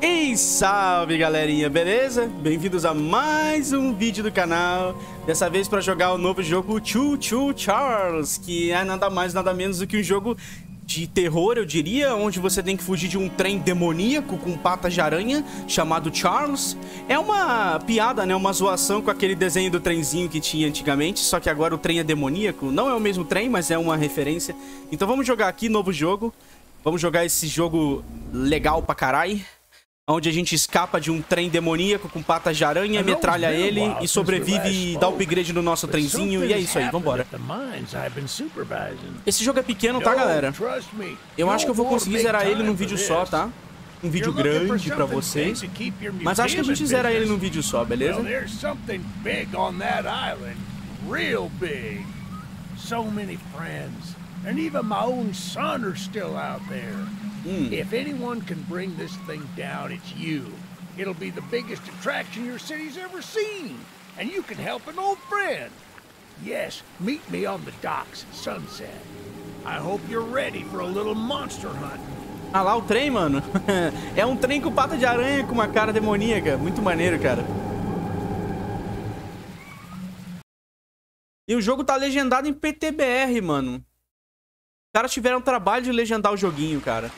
E salve, galerinha, beleza? Bem-vindos a mais um vídeo do canal. Dessa vez para jogar o novo jogo Choo Choo Charles, que é nada mais nada menos do que um jogo de terror, eu diria, onde você tem que fugir de um trem demoníaco com patas de aranha chamado Charles. É uma piada, né? Uma zoação com aquele desenho do trenzinho que tinha antigamente, só que agora o trem é demoníaco. Não é o mesmo trem, mas é uma referência. Então vamos jogar aqui, novo jogo. Vamos jogar esse jogo legal pra caralho, onde a gente escapa de um trem demoníaco com patas de aranha, metralha ele e sobrevive e dá upgrade no nosso trenzinho. E é isso aí, vambora. Esse jogo é pequeno, tá, galera? Eu acho que eu vou conseguir zerar ele num vídeo só, tá? Um vídeo grande pra vocês. Mas acho que a gente zera ele num vídeo só, beleza? And even my own son are still out there. If anyone can bring this thing down, it's you. It'll be the biggest attraction your city's ever seen. And you can help an old friend. Yes, meet me on the docks at sunset. I hope you're ready for a little monster hunt. Ah lá o trem, mano. É um trem com pata de aranha com uma cara demoníaca. Muito maneiro, cara. E o jogo tá legendado em PTBR, mano. Os caras tiveram trabalho de legendar o joguinho, cara.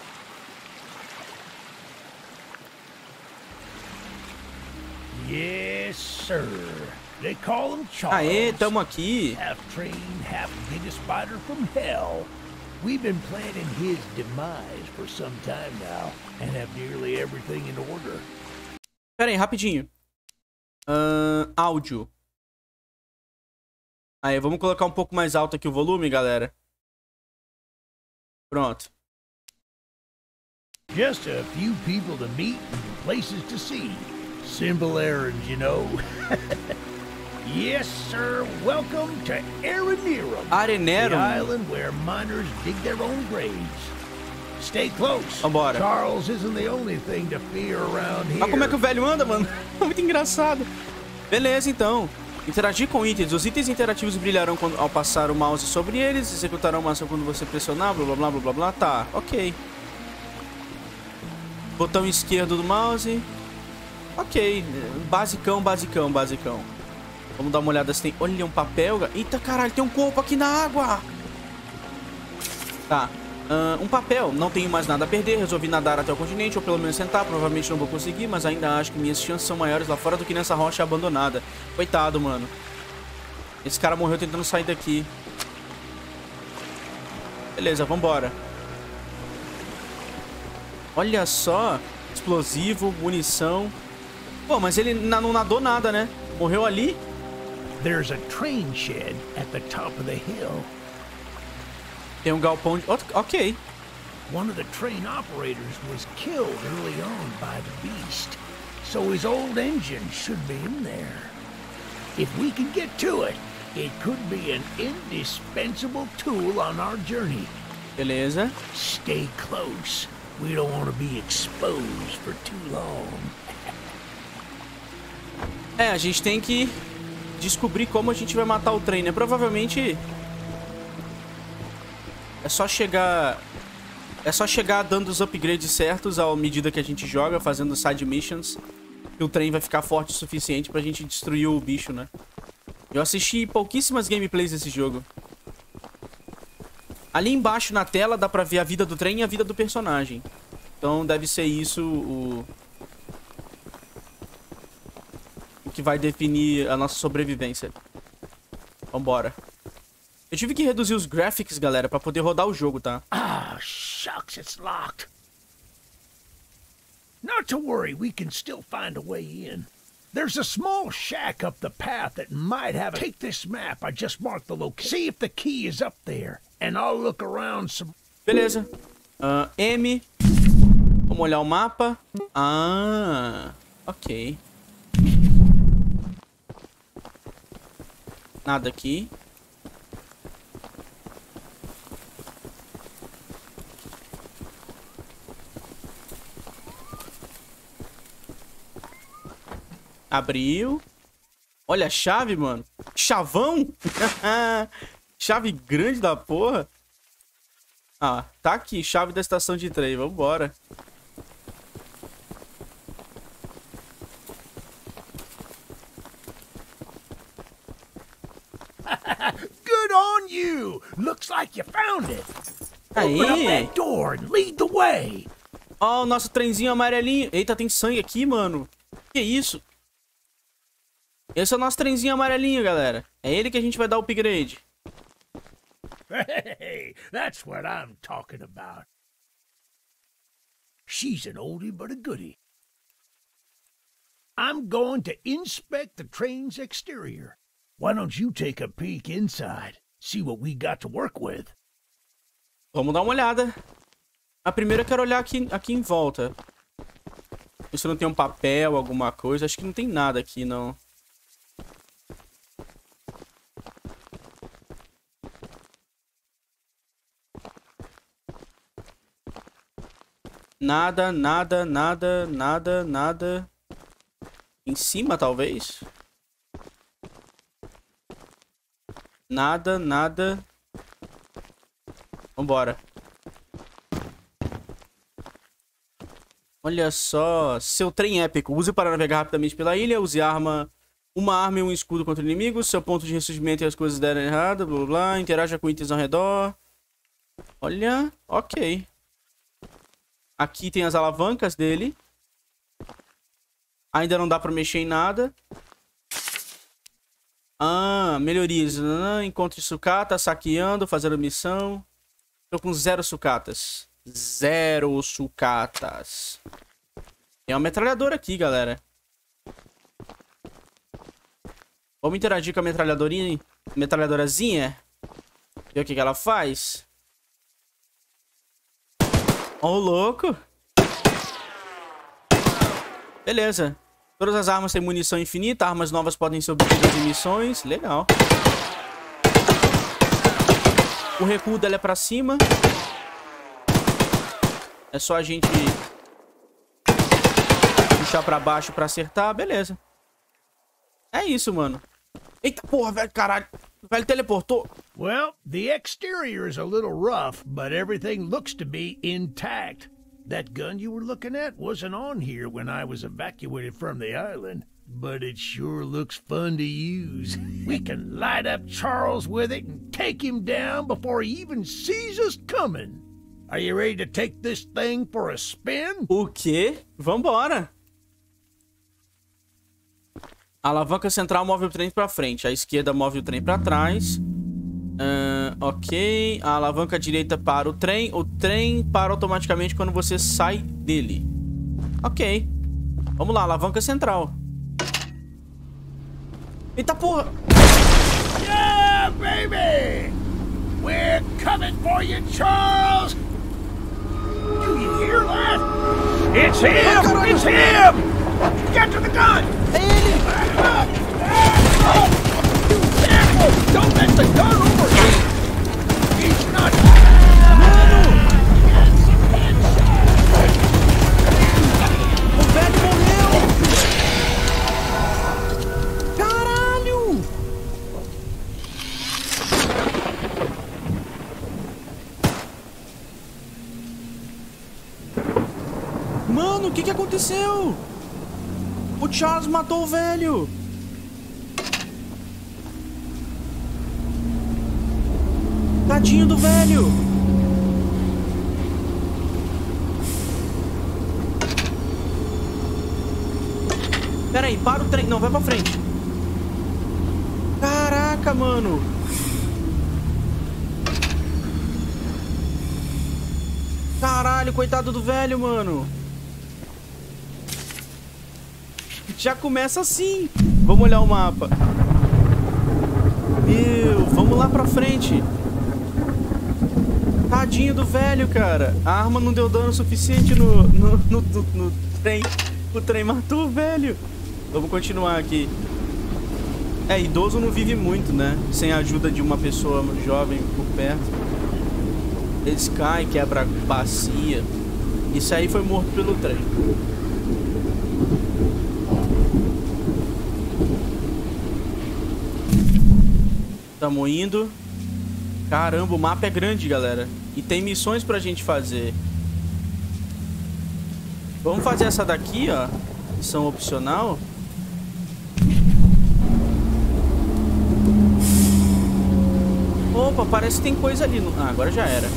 Yes, sir. They call him Charles. Aê, tamo aqui. Half trained, half biggest spider from hell. We've been planning his demise for some time now and have nearly everything in order. Pera aí, rapidinho. Áudio. Aí, vamos colocar um pouco mais alto aqui o volume, galera. Pronto. Just a few people to meet and places to see. Simple errands, you know. Yes, sir. Welcome to Arenero. Arenero. The island where miners dig their own graves. Stay close. Vambora. Charles isn't the only thing to fear around here. Olha como é que o velho anda, mano. Muito engraçado. Beleza, então. Interagir com itens. Os itens interativos brilharão ao passar o mouse sobre eles, executarão uma ação quando você pressionar, blá, blá, blá, blá, blá, blá. Tá, ok. Botão esquerdo do mouse. Ok. Basicão, basicão, basicão. Vamos dar uma olhada se tem... Olha, um papel. Eita, caralho, tem um corpo aqui na água. Tá. Um papel. Não tenho mais nada a perder. Resolvi nadar até o continente, ou pelo menos tentar. Provavelmente não vou conseguir, mas ainda acho que minhas chances são maiores lá fora do que nessa rocha abandonada. Coitado, mano. Esse cara morreu tentando sair daqui. Beleza, vambora. Olha só. Explosivo, munição. Pô, mas ele não nadou nada, né? Morreu ali. There's a train shed at the top of the hill. Tem um galpão de... Ok. One of the train operators was killed early on by the beast. So his old engine should be in there. If we can get to it, it could be an indispensable tool on our journey. Beleza. Stay close. We don't want to be exposed for too long. É, a gente tem que descobrir como a gente vai matar o trem, né? Provavelmente... É só chegar dando os upgrades certos à medida que a gente joga, fazendo side missions, que o trem vai ficar forte o suficiente pra gente destruir o bicho, né? Eu assisti pouquíssimas gameplays desse jogo. Ali embaixo na tela dá pra ver a vida do trem e a vida do personagem. Então deve ser isso o que vai definir a nossa sobrevivência. Vambora. Eu tive que reduzir os graphics, galera, pra poder rodar o jogo, tá? Ah, shucks, it's locked. Not to worry, we can still find a way in. There's a small shack up the path that might have a... Take this map, I just marked the location. See if the key is up there, and I'll look around some... Beleza. M. Vamos olhar o mapa. Ah, ok. Nada aqui. Abriu. Olha a chave, mano. Chavão? Chave grande da porra. Ah, tá aqui. Chave da estação de trem. Vambora. Good on you. Looks like you found it. Open up that door and lead the way. Ó, o nosso trenzinho amarelinho. Eita, tem sangue aqui, mano. Que isso? Esse é o nosso trenzinho amarelinho, galera. É ele que a gente vai dar o upgrade. Hey, that's what I'm talking about. She's an oldie but a goodie. I'm going to inspect the train's exterior. Why don't you take a peek inside? See what we got to work with. Vamos dar uma olhada. A primeira eu quero olhar aqui em volta. Isso não tem um papel, alguma coisa. Acho que não tem nada aqui, não. Nada, nada, nada, nada, nada. Em cima, talvez? Nada, nada. Vambora. Olha só. Seu trem épico. Use para navegar rapidamente pela ilha. Use arma. Uma arma e um escudo contra inimigos. Seu ponto de ressurgimento e as coisas deram errado. Blá, blá, blá. Interaja com itens ao redor. Olha. Ok. Aqui tem as alavancas dele. Ainda não dá pra mexer em nada. Ah, melhorias. Encontre sucata, saqueando, fazendo missão. Tô com 0 sucatas. 0 sucatas. Tem uma metralhadora aqui, galera. Vamos interagir com a metralhadorinha, metralhadorazinha. Ver o que ela faz. Ó, louco. Beleza. Todas as armas têm munição infinita. Armas novas podem ser obtidas em missões. Legal. O recuo dela é pra cima. É só a gente puxar pra baixo pra acertar. Beleza. É isso, mano. Eita porra, velho, caralho. O velho teleportou. Well, the exterior is a little rough, but everything looks to be intact. That gun you were looking at wasn't on here when I was evacuated from the island, but it sure looks fun to use. We can light up Charles with it and take him down before he even sees us coming. Are you ready to take this thing for a spin? O quê? Vambora. A alavanca central move o trem pra frente. A esquerda move o trem pra trás. Ok. A alavanca direita para o trem. O trem para automaticamente quando você sai dele. Ok. Vamos lá, alavanca central. Eita porra! Yeah, baby! We're coming for you, Charles! Do you hear that? It's him! Oh, it's him! Get to the gun! É ele! Don't let the gun over me! He's not... Mano! O velho morreu! Caralho! Mano, o que aconteceu? O Charles matou o velho! Tadinho do velho! Pera aí, para o trem. Não, vai pra frente. Caraca, mano! Caralho, coitado do velho, mano! Já começa assim. Vamos olhar o mapa. Meu, vamos lá pra frente. Tadinho do velho, cara. A arma não deu dano suficiente no trem. O trem matou o velho. Vamos continuar aqui. É, idoso não vive muito, né? Sem a ajuda de uma pessoa jovem por perto. Eles caem, quebra a bacia. Isso aí foi morto pelo trem. Tamo indo. Caramba, o mapa é grande, galera. E tem missões pra gente fazer. Vamos fazer essa daqui, ó. Missão opcional. Opa, parece que tem coisa ali. No... Ah, agora já era.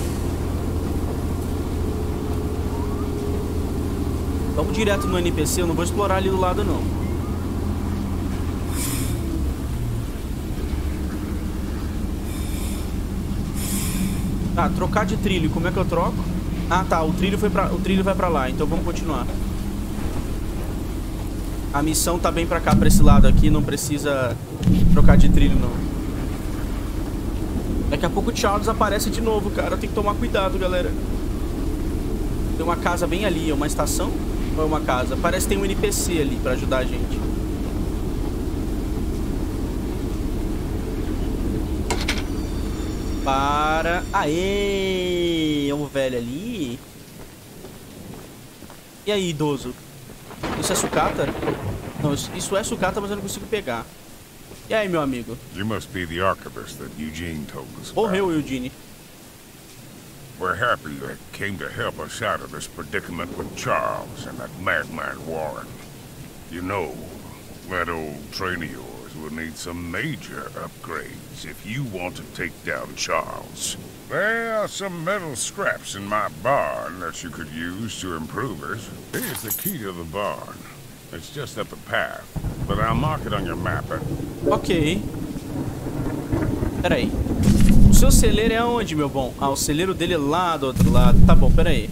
Vamos direto no NPC, eu não vou explorar ali do lado, não. Tá, trocar de trilho, como é que eu troco? Ah, tá, o trilho vai pra lá, então vamos continuar. A missão tá bem pra cá, pra esse lado aqui, não precisa trocar de trilho, não. Daqui a pouco o Charles aparece de novo, cara, tem que tomar cuidado, galera. Tem uma casa bem ali, é uma estação ou é uma casa? Parece que tem um NPC ali pra ajudar a gente. Para... Aê! É um velho ali. E aí, idoso? Isso é sucata? Não, isso é sucata, mas eu não consigo pegar. E aí, meu amigo? You must be the archivist that Eugene told us about. Morreu, Eugene. We're happy you came to help us out of this predicament with Charles and that madman Warren. You know, that old train of yours will need some major upgrades if you want to take down Charles. There are some metal scraps in my barn that you could use to improve us. Here's the key to the barn. It's just up the path, but I'll mark it on your map. Okay. Peraí. O seu celeiro é aonde, meu bom? Ah, o celeiro dele é lá do outro lado. Tá bom, pera aí.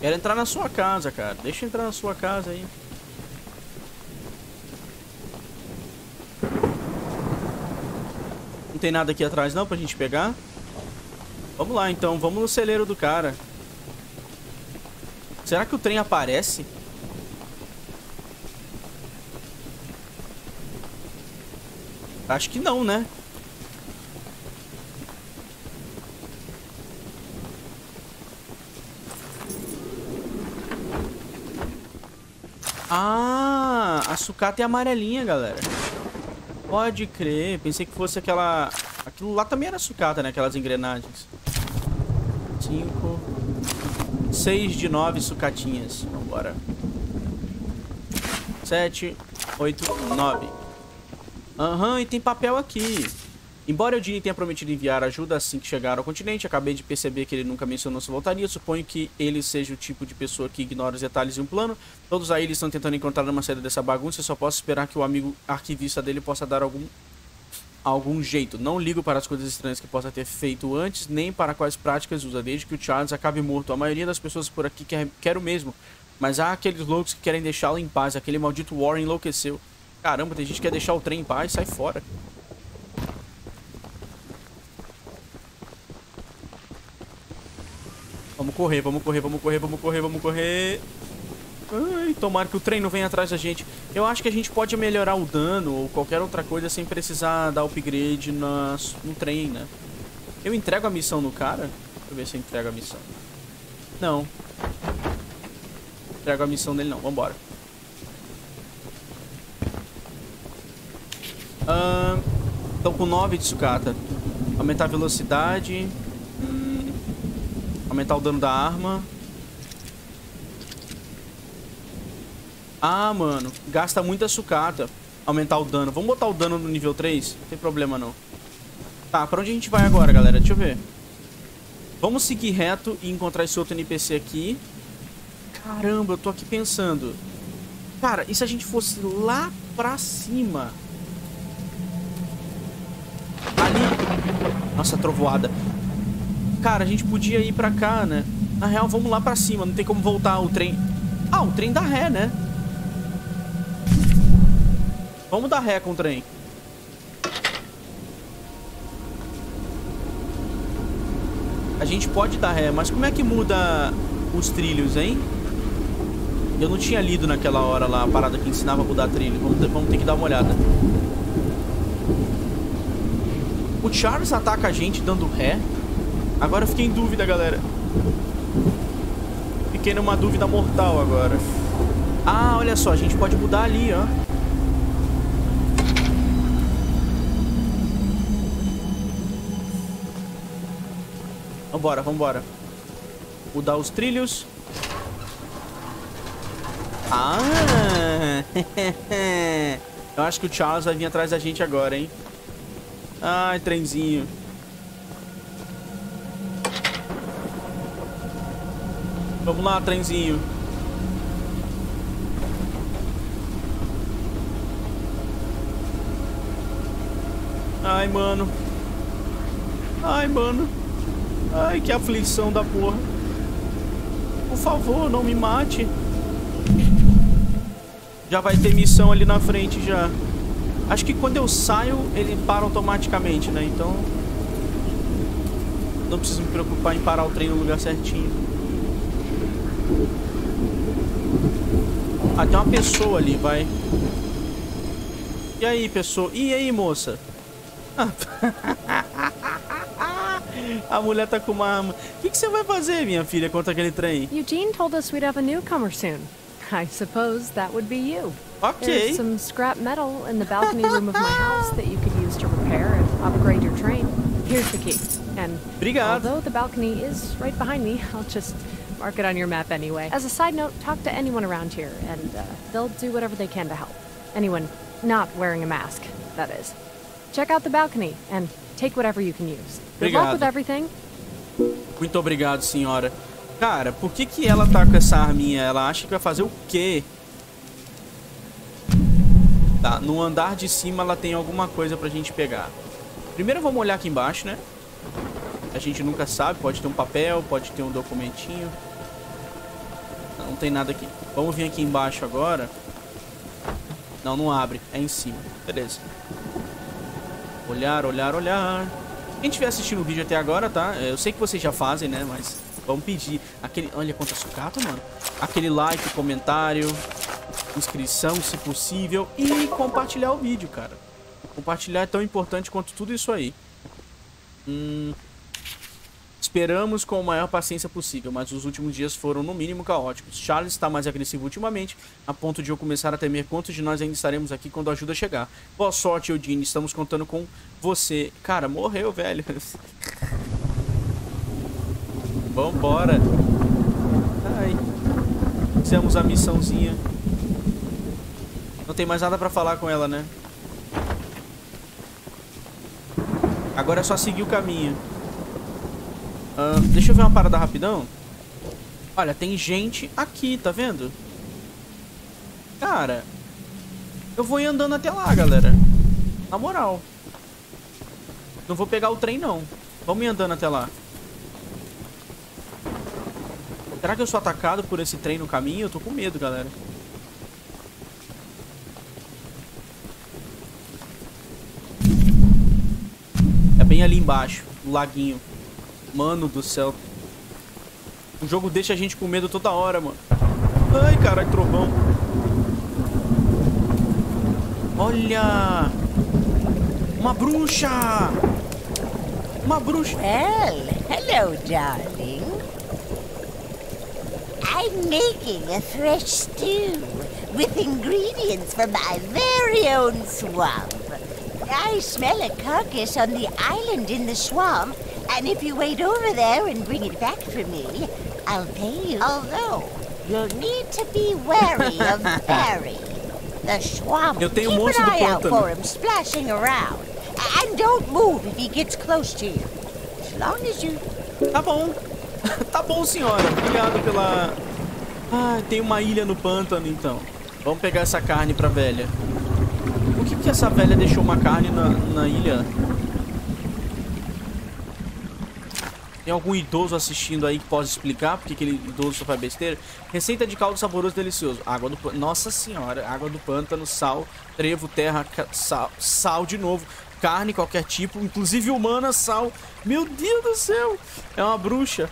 Quero entrar na sua casa, cara. Deixa eu entrar na sua casa aí. Não tem nada aqui atrás não pra gente pegar? Vamos lá então, vamos no celeiro do cara. Será que o trem aparece? Acho que não, né? Ah, a sucata é amarelinha, galera. Pode crer. Pensei que fosse aquela... Aquilo lá também era sucata, né? Aquelas engrenagens. 5, 6 de 9 sucatinhas. Vambora. 7, 8, 9. Aham, e tem papel aqui. Embora o Dini tenha prometido enviar ajuda assim que chegar ao continente, acabei de perceber que ele nunca mencionou se voltaria. Suponho que ele seja o tipo de pessoa que ignora os detalhes de um plano. Todos aí eles estão tentando encontrar uma saída dessa bagunça e só posso esperar que o amigo arquivista dele possa dar algum jeito. Não ligo para as coisas estranhas que possa ter feito antes, nem para quais práticas usa, desde que o Charles acabe morto. A maioria das pessoas por aqui quer o mesmo, mas há aqueles loucos que querem deixá-lo em paz. Aquele maldito Warren enlouqueceu. Caramba, tem gente que quer deixar o trem em paz, sai fora. Vamos correr, vamos correr, vamos correr, vamos correr, vamos correr. Ai, tomara que o trem não venha atrás da gente. Eu acho que a gente pode melhorar o dano ou qualquer outra coisa sem precisar dar upgrade no trem, né? Eu entrego a missão no cara? Deixa eu ver se eu entrego a missão. Não. Entrego a missão dele não, vambora. Tô com 9 de sucata. Aumentar a velocidade... Aumentar o dano da arma. Ah, mano. Gasta muita sucata. Aumentar o dano. Vamos botar o dano no nível 3? Não tem problema, não. Tá, pra onde a gente vai agora, galera? Deixa eu ver. Vamos seguir reto e encontrar esse outro NPC aqui. Caramba, eu tô aqui pensando. Cara, e se a gente fosse lá pra cima? Ali. Nossa, trovoada. Cara, a gente podia ir pra cá, né? Na real, vamos lá pra cima. Não tem como voltar o trem. Ah, o trem dá ré, né? Vamos dar ré com o trem. A gente pode dar ré, mas como é que muda os trilhos, hein? Eu não tinha lido naquela hora lá a parada que ensinava a mudar trilho. Vamos ter que dar uma olhada. O Charles ataca a gente dando ré. Agora eu fiquei em dúvida, galera. Fiquei numa dúvida mortal agora. Ah, olha só, a gente pode mudar ali, ó. Vambora, vambora. Mudar os trilhos. Ah! Eu acho que o Charles vai vir atrás da gente agora, hein? Ai, trenzinho. Vamos lá, trenzinho. Ai, mano. Ai, mano. Ai, que aflição da porra. Por favor, não me mate. Já vai ter missão ali na frente já. Acho que quando eu saio, ele para automaticamente, né? Então, não preciso me preocupar em parar o trem no lugar certinho. Ah, tem uma pessoa ali, vai. E aí, pessoa? E aí, moça? A mulher tá com uma arma. O que você vai fazer, minha filha, contra aquele trem? Eugene told us we'd have a newcomer soon. I suppose that would be you. Okay. There's some scrap metal in the balcony room of my house that you could use to repair and upgrade your train. Here's the key. And although the balcony is right behind me, I'll just mark it on your map anyway. As a side note, talk to anyone around here, and they'll do whatever they can to help. Anyone not wearing a mask, that is. Check out the balcony and take whatever you can use. Good luck with everything. Muito obrigado, senhora. Cara, por que que ela tá com essa arminha? Ela acha que vai fazer o quê? Tá, no andar de cima ela tem alguma coisa pra gente pegar. Primeiro vamos olhar aqui embaixo, né? A gente nunca sabe, pode ter um papel, pode ter um documentinho. Não tem nada aqui. Vamos vir aqui embaixo agora. Não, não abre, é em cima. Beleza. Olhar, olhar, olhar. Quem estiver assistindo o vídeo até agora, tá? Eu sei que vocês já fazem, né? Mas vamos pedir aquele... Olha quanta sucata, mano. Aquele like, comentário, inscrição, se possível. E compartilhar o vídeo, cara. Compartilhar é tão importante quanto tudo isso aí. Esperamos com a maior paciência possível, mas os últimos dias foram no mínimo caóticos. Charles está mais agressivo ultimamente, a ponto de eu começar a temer quantos de nós ainda estaremos aqui quando a ajuda chegar. Boa sorte, Eugene. Estamos contando com você. Cara, morreu, velho. Vambora. Ai. Fizemos a missãozinha. Não tem mais nada pra falar com ela, né? Agora é só seguir o caminho. Deixa eu ver uma parada rapidão. Olha, tem gente aqui, tá vendo? Cara, eu vou ir andando até lá, galera. Na moral. Não vou pegar o trem, não. Vamos ir andando até lá. Será que eu sou atacado por esse trem no caminho? Eu tô com medo, galera. É bem ali embaixo, o laguinho. Mano do céu. O jogo deixa a gente com medo toda hora, mano. Ai, caralho, trovão. Olha! Uma bruxa! Uma bruxa! Well, hello, darling. I'm making a fresh stew with ingredients from my very own swamp. I smell a carcass on the island in the swamp, and if you wait over there and bring it back for me, I'll pay you. Although, you'll need to be wary of Barry. The swamp, keep an eye out for him splashing around. And don't move if he gets close to you. As long as you... Tá bom. Tá bom, senhora. Obrigado pela... Ah, tem uma ilha no pântano, então. Vamos pegar essa carne pra velha. Por que essa velha deixou uma carne na ilha? Tem algum idoso assistindo aí que pode explicar porque aquele idoso só faz besteira? Receita de caldo saboroso delicioso. Água do pântano. Nossa senhora. Água do pântano, sal, trevo, terra, sal de novo. Carne, qualquer tipo, inclusive humana, sal. Meu Deus do céu. É uma bruxa.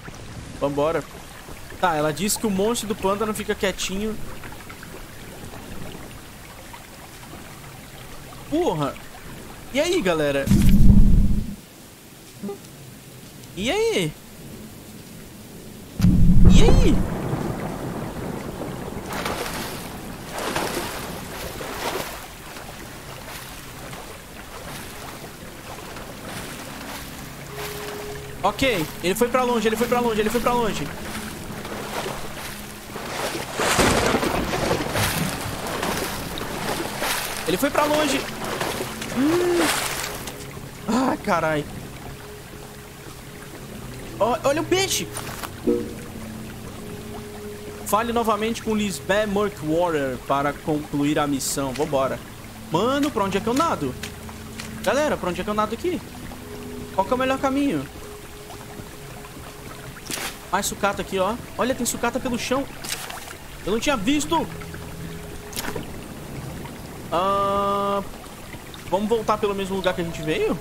Vambora. Tá, ela disse que o monstro do pântano fica quietinho. Porra. E aí, galera? E aí? E aí? Ok, ele foi pra longe, ele foi pra longe, ele foi pra longe. Ele foi pra longe. carai. Olha o peixe. Fale novamente com Lisbeth Murkwater para concluir a missão. Vambora. Mano, pra onde é que eu nado? Galera, pra onde é que eu nado aqui? Qual que é o melhor caminho? Mais sucata aqui, ó. Olha, tem sucata pelo chão. Eu não tinha visto. Vamos voltar pelo mesmo lugar que a gente veio?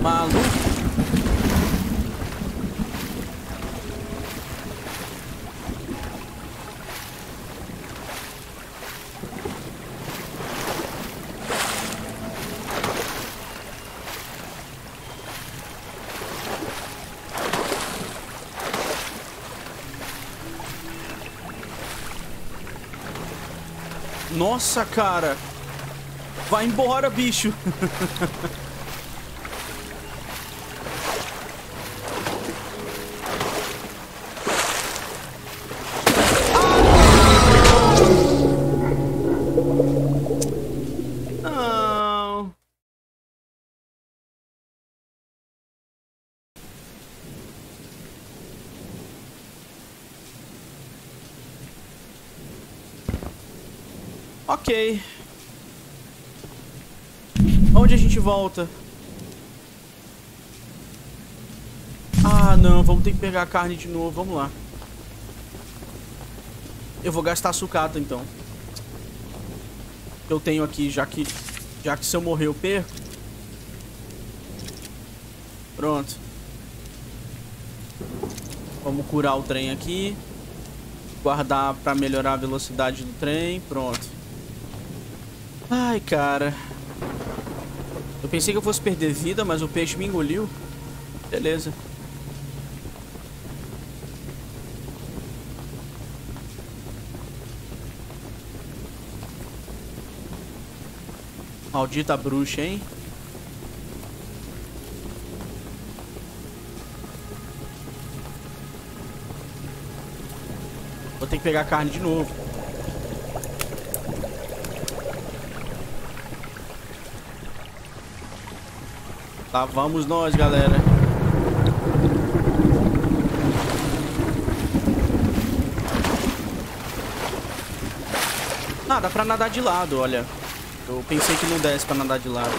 Maluco. Nossa, cara. Vai embora, bicho. Não. Ok. Onde a gente volta? Ah, não. Vamos ter que pegar a carne de novo. Vamos lá. Eu vou gastar a sucata, então. Eu tenho aqui, já que se eu morrer eu perco. Pronto. Vamos curar o trem aqui. Guardar pra melhorar a velocidade do trem. Pronto. Ai, cara. Eu pensei que eu fosse perder vida, mas o peixe me engoliu. Beleza. Maldita bruxa, hein? Vou ter que pegar a carne de novo. Lá vamos nós, galera. Ah, dá pra nadar de lado, olha. Eu pensei que não desse pra nadar de lado.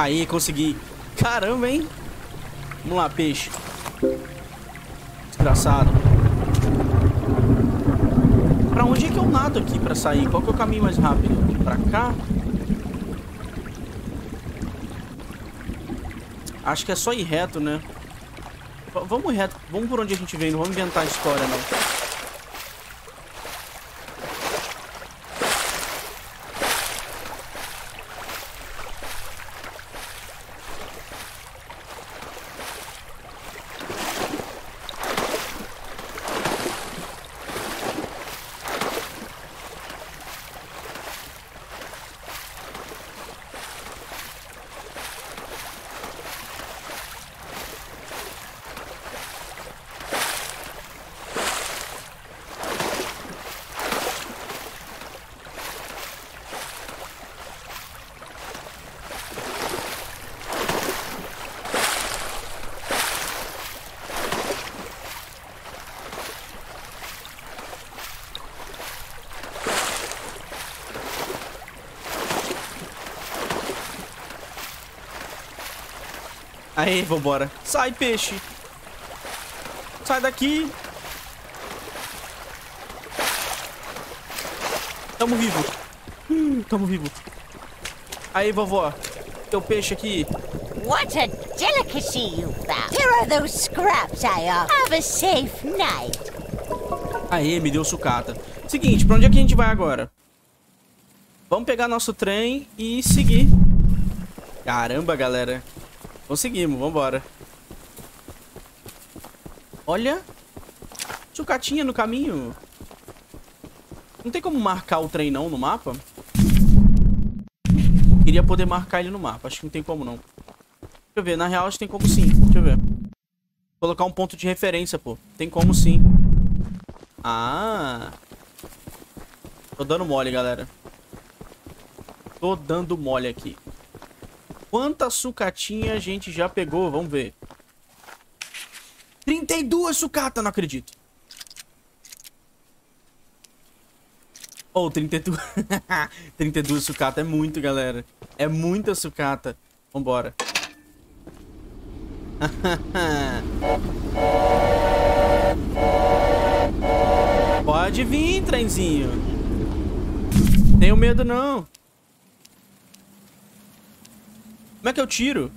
Aí, consegui. Caramba, hein? Vamos lá, peixe. Desgraçado. Pra onde é que eu nado aqui pra sair? Qual que é o caminho mais rápido? Pra cá? Acho que é só ir reto, né? Vamos reto. Vamos por onde a gente vem. Não vamos inventar história, não. Aí, vambora. Sai, peixe. Sai daqui. Tamo vivo. Tamo vivo. Aí, vovó. Teu peixe aqui. What a delicacy you found. Here are those scraps I offer. Have a safe night. Aí, me deu sucata. Seguinte, pra onde é que a gente vai agora? Vamos pegar nosso trem e seguir. Caramba, galera. Conseguimos, vambora. Olha. sucatinha no caminho. Não tem como marcar o trem não no mapa? Queria poder marcar ele no mapa. Acho que não tem como não. Deixa eu ver. Na real, acho que tem como sim. Deixa eu ver. Colocar um ponto de referência, pô. Tem como sim. Ah. Tô dando mole, galera. Tô dando mole aqui. Quanta sucatinha a gente já pegou? Vamos ver. 32 sucatas, não acredito. Oh, 32. 32 sucata é muito, galera. É muita sucata. Vambora. Pode vir, trenzinho. Tenho medo, não. Como é que eu tiro?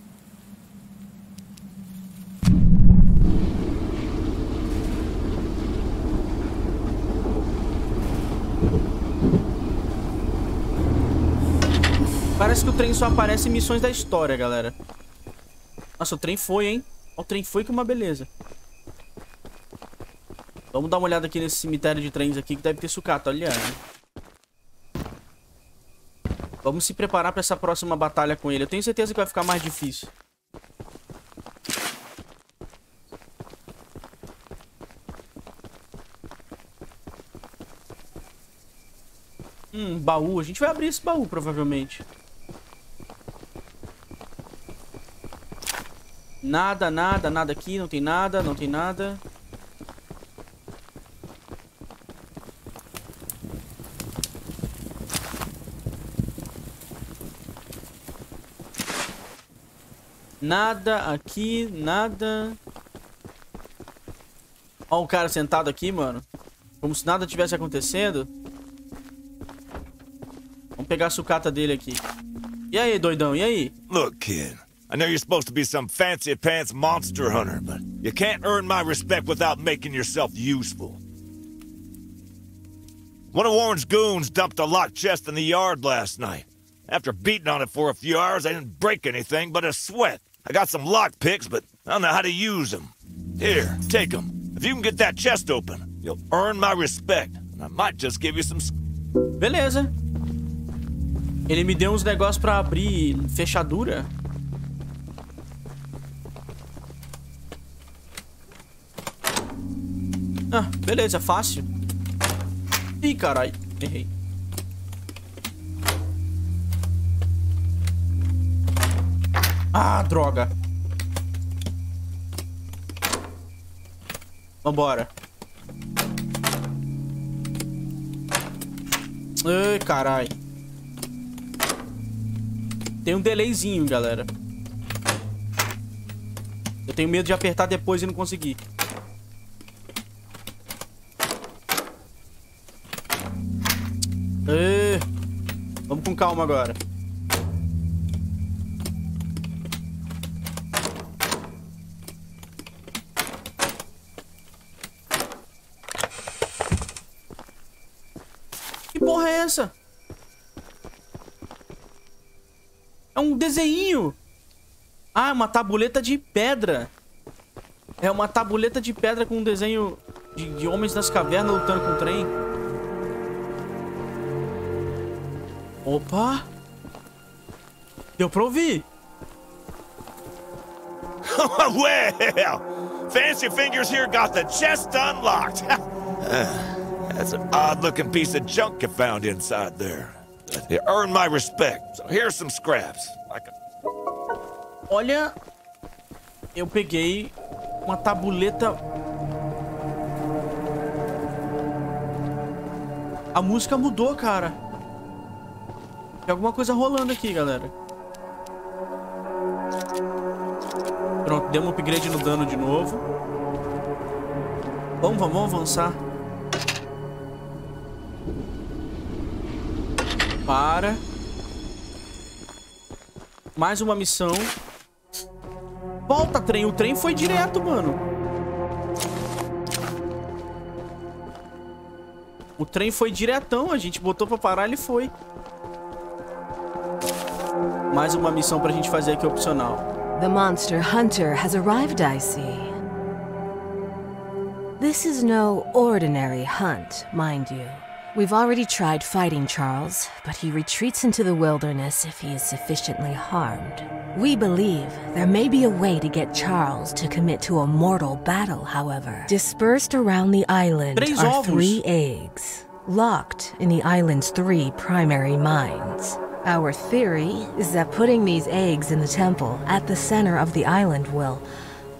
Parece que o trem só aparece em missões da história, galera. Nossa, o trem foi, hein? O trem foi que uma beleza. Vamos dar uma olhada aqui nesse cemitério de trens aqui, que deve ter sucata, olha. Vamos se preparar pra essa próxima batalha com ele. Eu tenho certeza que vai ficar mais difícil. Baú. A gente vai abrir esse baú, provavelmente. Nada, nada, nada aqui. Não tem nada, não tem nada. Nada aqui, nada. Ó, um cara sentado aqui, mano. Como se nada tivesse acontecendo. Vamos pegar a sucata dele aqui. E aí, doidão, e aí? Look, kid. I know you're supposed to be some fancy pants monster hunter, but you can't earn my respect without making yourself useful. One of Warren's goons dumped a locked chest in the yard last night. After beating on it for a few hours, I didn't break anything but a sweat. I got some lock picks, but I don't know how to use them. Here, take them. If you can get that chest open, you'll earn my respect. And I might just give you some... Beleza. Ele me deu uns negócios pra abrir fechadura. Ah, beleza, fácil. Ih, carai, errei. Ah, droga. Vambora. Ai, carai. Tem um delayzinho, galera. Eu tenho medo de apertar depois e não conseguir. Vamos com calma agora. Que porra é essa? É um desenho. Ah, é uma tabuleta de pedra. É uma tabuleta de pedra com um desenho de homens nas cavernas lutando com o trem. Opa! Deu pra ouvir! Well! Fancy fingers here got the chest unlocked! That's an odd-looking piece of junk you found inside there. You earned my respect, so here's some scraps. Olha, eu peguei uma tabuleta. A música mudou, cara. Tem alguma coisa rolando aqui, galera. Pronto, deu um upgrade no dano de novo. Vamos avançar. Para. Mais uma missão. Volta, trem. O trem foi direto, mano. O trem foi diretão. A gente botou pra parar, ele foi. Mais uma missão pra gente fazer aqui, opcional. The Monster Hunter has arrived, I see. This is no ordinary hunt, mind you. We've already tried fighting Charles, but he retreats into the wilderness if he is sufficiently harmed. We believe there may be a way to get Charles to commit to a mortal battle, however. Dispersed around the island are 3 eggs, locked in the island's 3 primary mines. Our theory is that putting these eggs in the temple at the center of the island will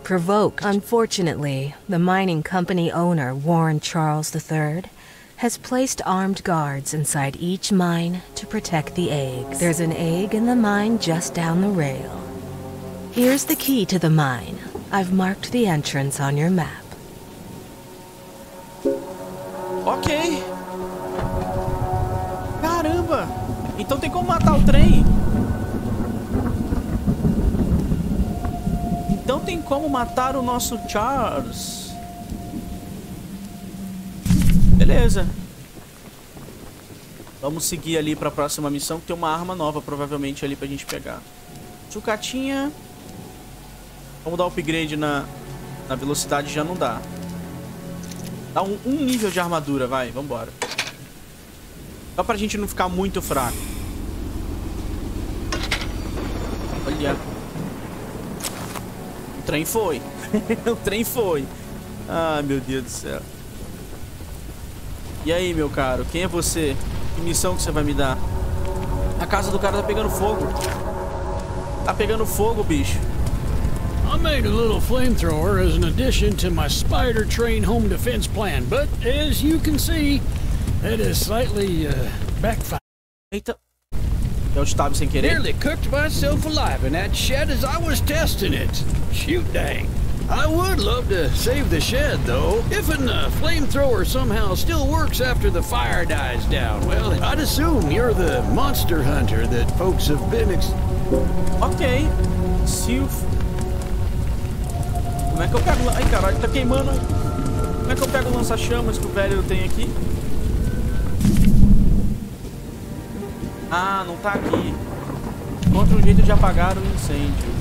provoke. Unfortunately, the mining company owner, Warren Charles III, has placed armed guards inside each mine to protect the eggs. There's an egg in the mine just down the rail. Here's the key to the mine. I've marked the entrance on your map. Ok. Caramba! Então tem como matar o trem? Então tem como matar o nosso Charles? Beleza. Vamos seguir ali pra próxima missão, que tem uma arma nova, provavelmente, ali pra gente pegar. Sucatinha. Vamos dar upgrade na velocidade, já não dá. Dá um nível de armadura, vai, vambora. Só pra gente não ficar muito fraco. Olha. O trem foi. O trem foi. Ai, meu Deus do céu. E aí, meu caro, quem é você? Que missão que você vai me dar? A casa do cara tá pegando fogo. Tá pegando fogo, bicho. I made a little flamethrower as an addition to my spider train home defense plan, but as you can see, it is slightly backfired. Eita. Eu estava sem querer. Nearly cooked myself alive in that shed as I was testing it. Shoot, dang. I would love to save the shed, though. If a flamethrower somehow still works after the fire dies down, well, I'd assume you're the monster hunter that folks have been Ok. Como é que eu pego... Ai, caralho, tá queimando. Como é que eu pego o lança-chamas que o velho tem aqui? Ah, não tá aqui. Encontra um jeito de apagar o incêndio.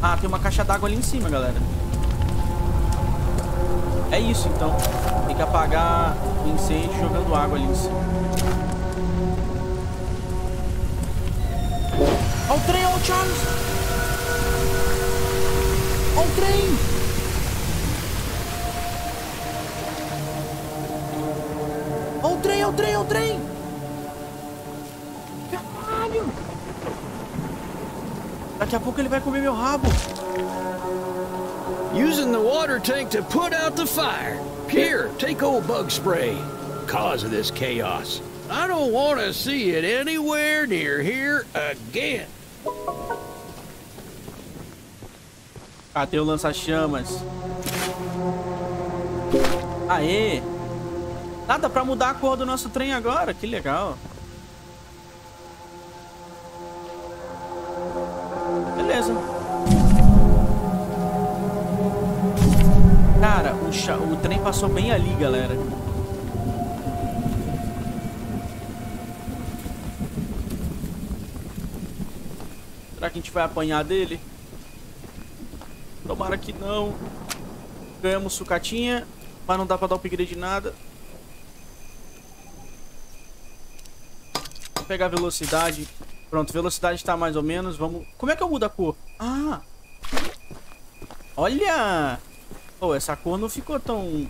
Ah, tem uma caixa d'água ali em cima, galera. É isso, então. Tem que apagar o incêndio jogando água ali em cima. Olha o trem, olha o Charles! Olha o trem! Olha o trem, olha o trem, olha o trem! Caralho! Daqui a pouco ele vai comer meu rabo. Using the water tank to put out the fire. Pierre, take old bug spray. Cause of this chaos. I don't want to see it anywhere near here again. Cadê o lança-chamas? Aê! Nada pra mudar a cor do nosso trem agora, que legal. Beleza. Cara, o trem passou bem ali, galera. Será que a gente vai apanhar dele? Tomara que não. Ganhamos sucatinha, mas não dá pra dar upgrade de nada. Vou pegar a velocidade. Pronto, velocidade tá mais ou menos, vamos... Como é que eu mudo a cor? Ah! Olha! Oh, essa cor não ficou tão...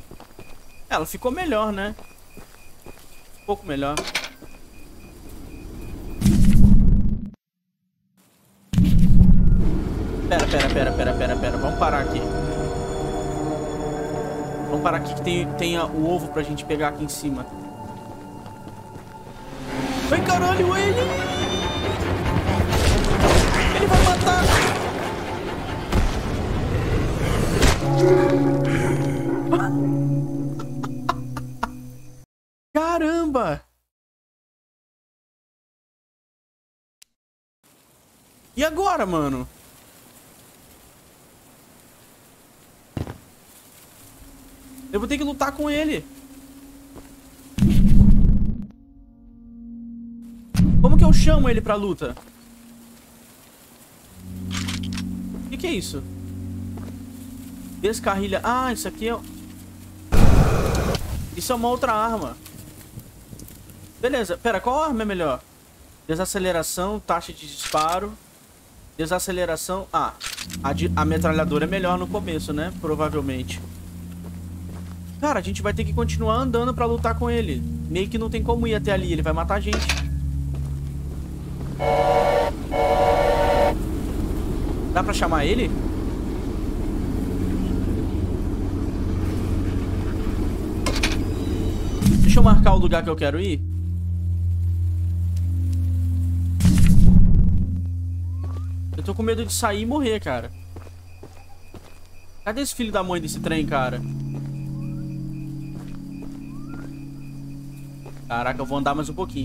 Ela ficou melhor, né? Um pouco melhor. Pera. Vamos parar aqui. Vamos parar aqui que tem o ovo pra gente pegar aqui em cima. Ai, caralho, ele... Ele vai matar! Caramba! E agora, mano? Eu vou ter que lutar com ele. Como que eu chamo ele pra luta? O que é isso? Descarrilha. Ah, isso aqui é... Isso é uma outra arma. Beleza. Pera, qual arma é melhor? Desaceleração, taxa de disparo. Desaceleração. Ah, a metralhadora é melhor no começo, né? Provavelmente. Cara, a gente vai ter que continuar andando pra lutar com ele. Meio que não tem como ir até ali. Ele vai matar a gente. Dá pra chamar ele? Deixa eu marcar o lugar que eu quero ir. Eu tô com medo de sair e morrer, cara. Cadê esse filho da mãe desse trem, cara? Caraca, eu vou andar mais um pouquinho.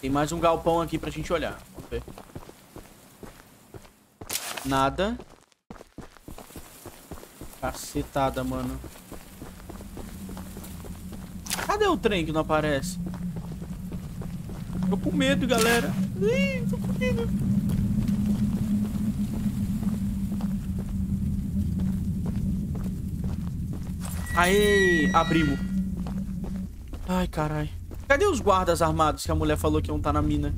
Tem mais um galpão aqui pra gente olhar. Vamos ver. Nada. Cacetada, mano. Cadê o trem que não aparece? Tô com medo, galera. Ih, tô com medo. Aê, abrimos. Ai, carai. Cadê os guardas armados que a mulher falou que iam estar na mina?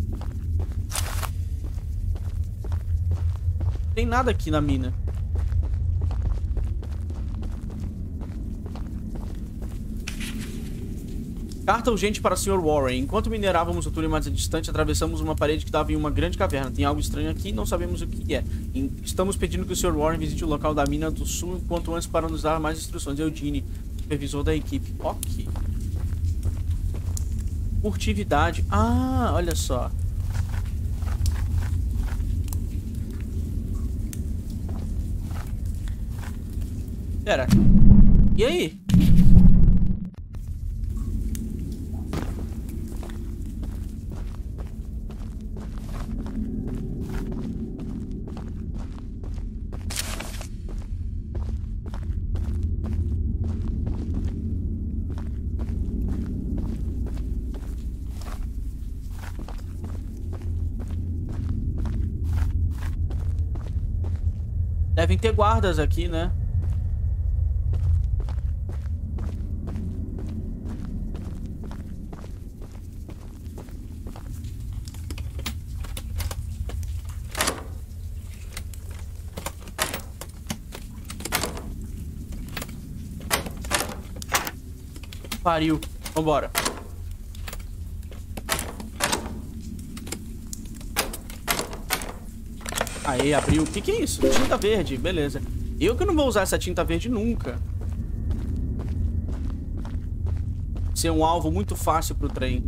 Não tem nada aqui na mina. Carta urgente para o Sr. Warren. Enquanto minerávamos o túnel mais distante, atravessamos uma parede que dava em uma grande caverna. Tem algo estranho aqui, não sabemos o que é. Estamos pedindo que o Sr. Warren visite o local da mina do sul quanto antes para nos dar mais instruções. Eugene, supervisor da equipe. Ok. Furtividade. Ah, olha só. Pera. E aí? Devem ter guardas aqui, né? Pariu. Vambora. Aê, abriu. O que que é isso? Tinta verde. Beleza. Eu que não vou usar essa tinta verde nunca. Ser um alvo muito fácil pro trem.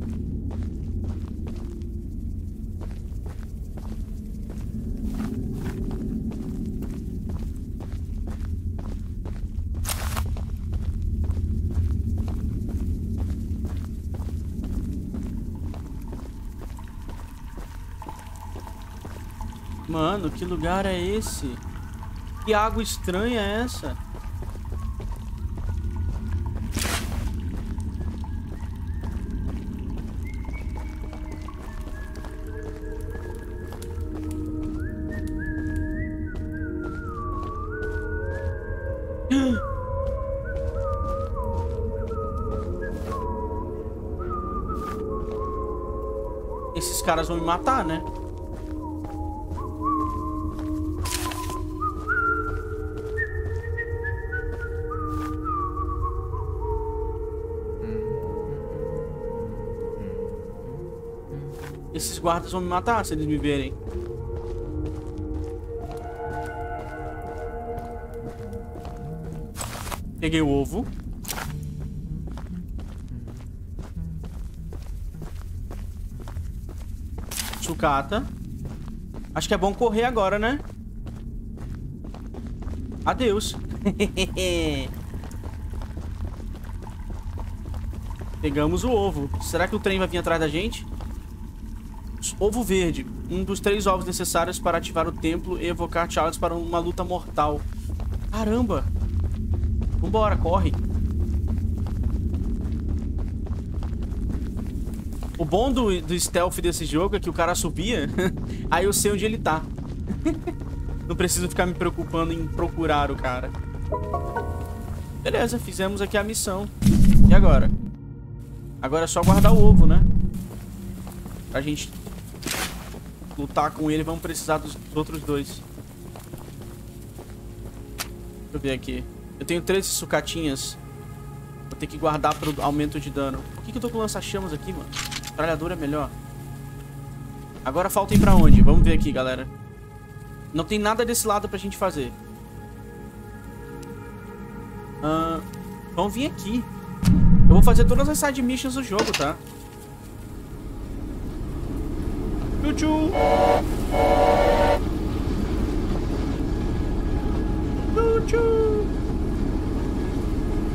Mano, que lugar é esse? Que água estranha é essa? Esses caras vão me matar, né? Esses guardas vão me matar se eles me verem. Peguei o ovo. sucata. Acho que é bom correr agora, né? Adeus. Pegamos o ovo. Será que o trem vai vir atrás da gente? Ovo verde. Um dos 3 ovos necessários para ativar o templo e evocar Charles para uma luta mortal. Caramba. Vambora, corre. O bom do stealth desse jogo é que o cara subia, aí eu sei onde ele tá. Não preciso ficar me preocupando em procurar o cara. Beleza, fizemos aqui a missão. E agora? Agora é só guardar o ovo, né? Pra gente lutar com ele, vamos precisar dos outros 2. Deixa eu ver aqui. Eu tenho 3 sucatinhas. Vou ter que guardar pro aumento de dano. Por que eu tô com lança-chamas aqui, mano? Tralhadora é melhor. Agora falta ir pra onde? Vamos ver aqui, galera. Não tem nada desse lado pra gente fazer. Vamos vir aqui. Eu vou fazer todas as side missions do jogo, tá? Tchutchu! Tchutchu!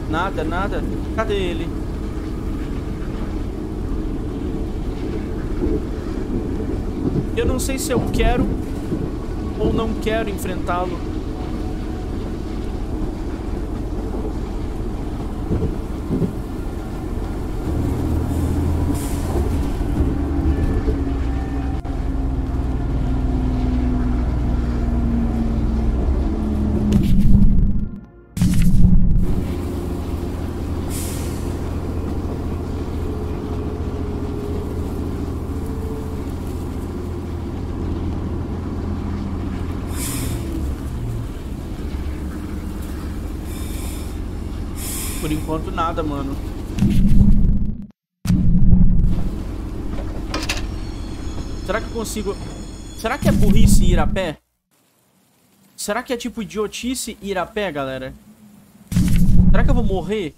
Nada, nada. Cadê ele? Eu não sei se eu quero ou não quero enfrentá-lo. Por enquanto nada, mano. Será que eu consigo... Será que é burrice ir a pé? Será que é tipo idiotice ir a pé, galera? Será que eu vou morrer?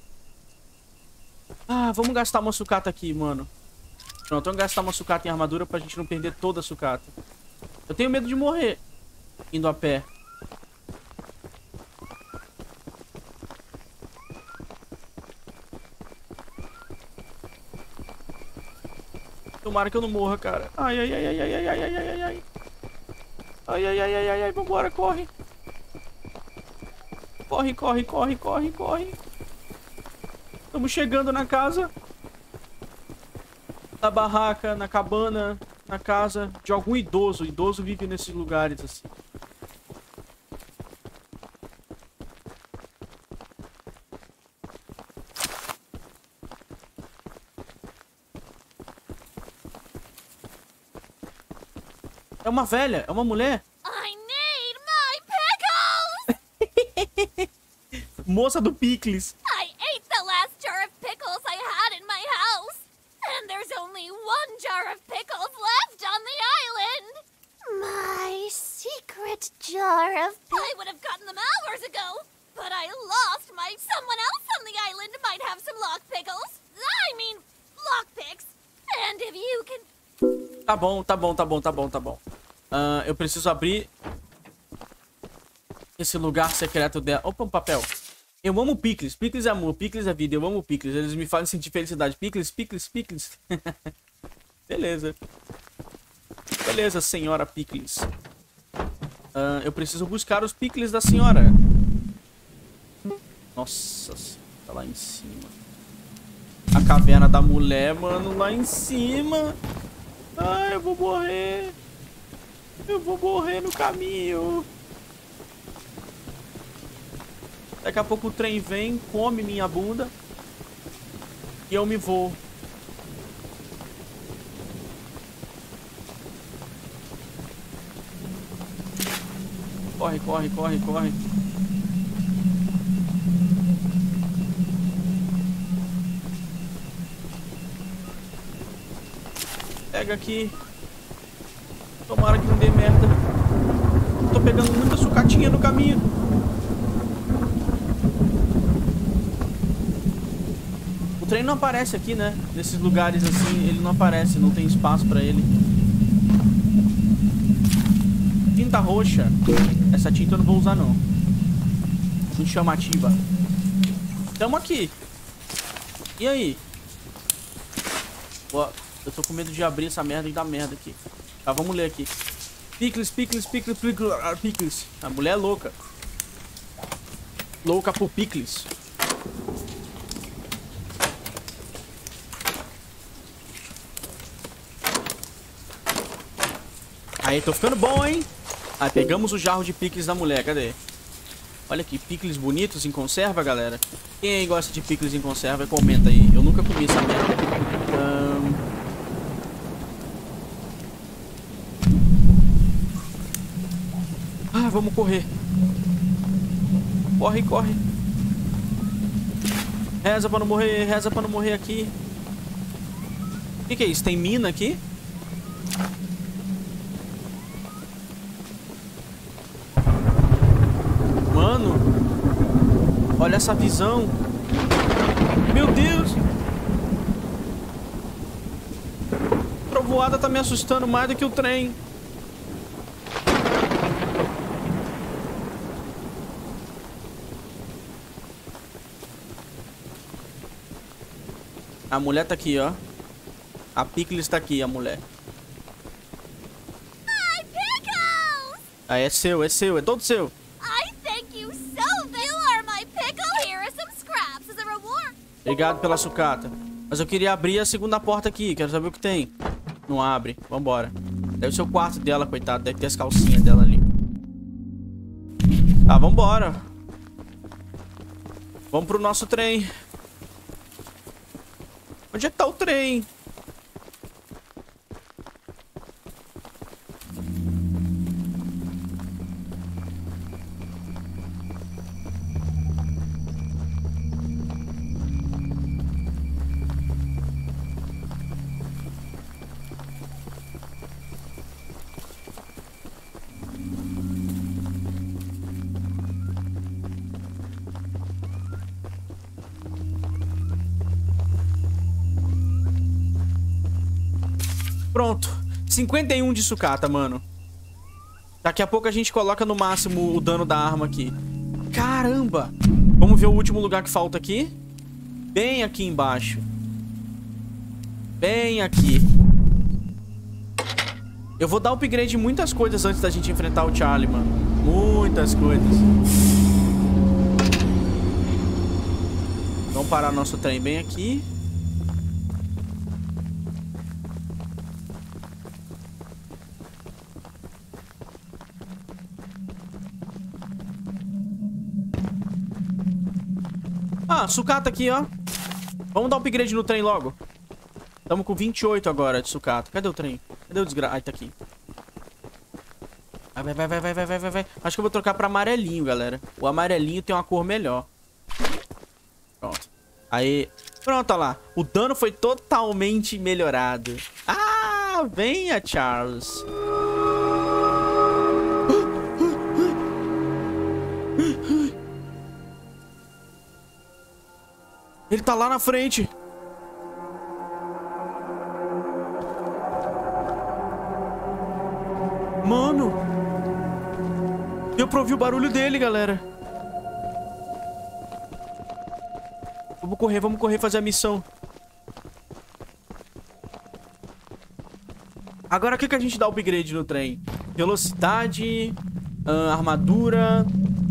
Ah, vamos gastar uma sucata aqui, mano. Pronto, vamos gastar uma sucata em armadura pra gente não perder toda a sucata. Eu tenho medo de morrer indo a pé. Tomara que eu não morra, cara. Ai, ai, ai, ai, ai, ai, ai, ai, ai, ai. Ai, ai, ai, ai, ai, ai. Vambora, corre. Corre, corre, corre, corre, corre. Estamos chegando na casa. Na barraca, na cabana, na casa de algum idoso. O idoso vive nesses lugares, assim. É uma velha, é uma mulher. I need my pickles! Moça do Pickles. I ate the last jar of pickles I had in my house. And there's only 1 jar of pickles left on the island. My secret jar of pickles. I would have gotten them hours ago, but I lost my... Someone else on the island might have some lock pickles. I mean, lock picks. And if you can... Tá bom, tá bom, tá bom, tá bom, tá bom. Eu preciso abrir esse lugar secreto dela. Opa, um papel. Eu amo Pickles. Pickles é amor, Pickles é vida. Eu amo Pickles. Eles me fazem sentir felicidade. Pickles, Pickles, Pickles. Beleza. Beleza, senhora Pickles. Eu preciso buscar os Pickles da senhora. Nossa, tá lá em cima. A caverna da mulher, mano, lá em cima. Ai, eu vou morrer. Eu vou morrer no caminho. Daqui a pouco o trem vem, come minha bunda. E eu me vou. Corre, corre, corre, corre. Pega aqui. Tomara que não dê merda. Tô pegando muita sucatinha no caminho. O trem não aparece aqui, né? Nesses lugares assim, ele não aparece. Não tem espaço pra ele. tinta roxa. Essa tinta eu não vou usar, não. Muito chamativa. Tamo aqui. E aí? Ó, eu tô com medo de abrir essa merda e dar merda aqui. Tá, vamos ler aqui. Pickles. A mulher é louca. Louca por pickles. Aí, tô ficando bom, hein? Aí, pegamos o jarro de pickles da mulher. Cadê? Olha aqui, pickles bonitos em conserva, galera. Quem aí gosta de pickles em conserva, comenta aí. Eu nunca comi essa merda. Ah, vamos correr. Corre, corre. Reza pra não morrer aqui. O que é isso? Tem mina aqui? Mano, olha essa visão. Meu Deus. A trovoada tá me assustando mais do que o trem. A mulher tá aqui, ó. A Pickles tá aqui, a mulher. My pickles! Ah, é seu, é seu, é todo seu. I thank you so very much, my pickle. Here are some scraps as a reward. Obrigado pela sucata. Mas eu queria abrir a segunda porta aqui, quero saber o que tem. Não abre, vambora. Deve ser o quarto dela, coitado. Deve ter as calcinhas dela ali. Tá, vambora. Vamos pro nosso trem. Onde é que tá o trem? Pronto, 51 de sucata, mano. Daqui a pouco a gente coloca no máximo o dano da arma aqui. Caramba! Vamos ver o último lugar que falta aqui. Bem aqui embaixo. Bem aqui. Eu vou dar upgrade em muitas coisas antes da gente enfrentar o Charlie, mano. Muitas coisas. Vamos parar nosso trem bem aqui. Ah, sucata aqui, ó. Vamos dar um upgrade no trem logo. Tamo com 28 agora de sucata. Cadê o trem? Cadê o desgraça? Ai, tá aqui. Vai. Acho que eu vou trocar pra amarelinho, galera. O amarelinho tem uma cor melhor. Pronto. Aí. Pronto, olha lá. O dano foi totalmente melhorado. Ah, venha, Charles. Ele tá lá na frente. Mano. Deu pra ouvir o barulho dele, galera. Vamos correr fazer a missão. Agora o que a gente dá upgrade no trem? Velocidade, armadura.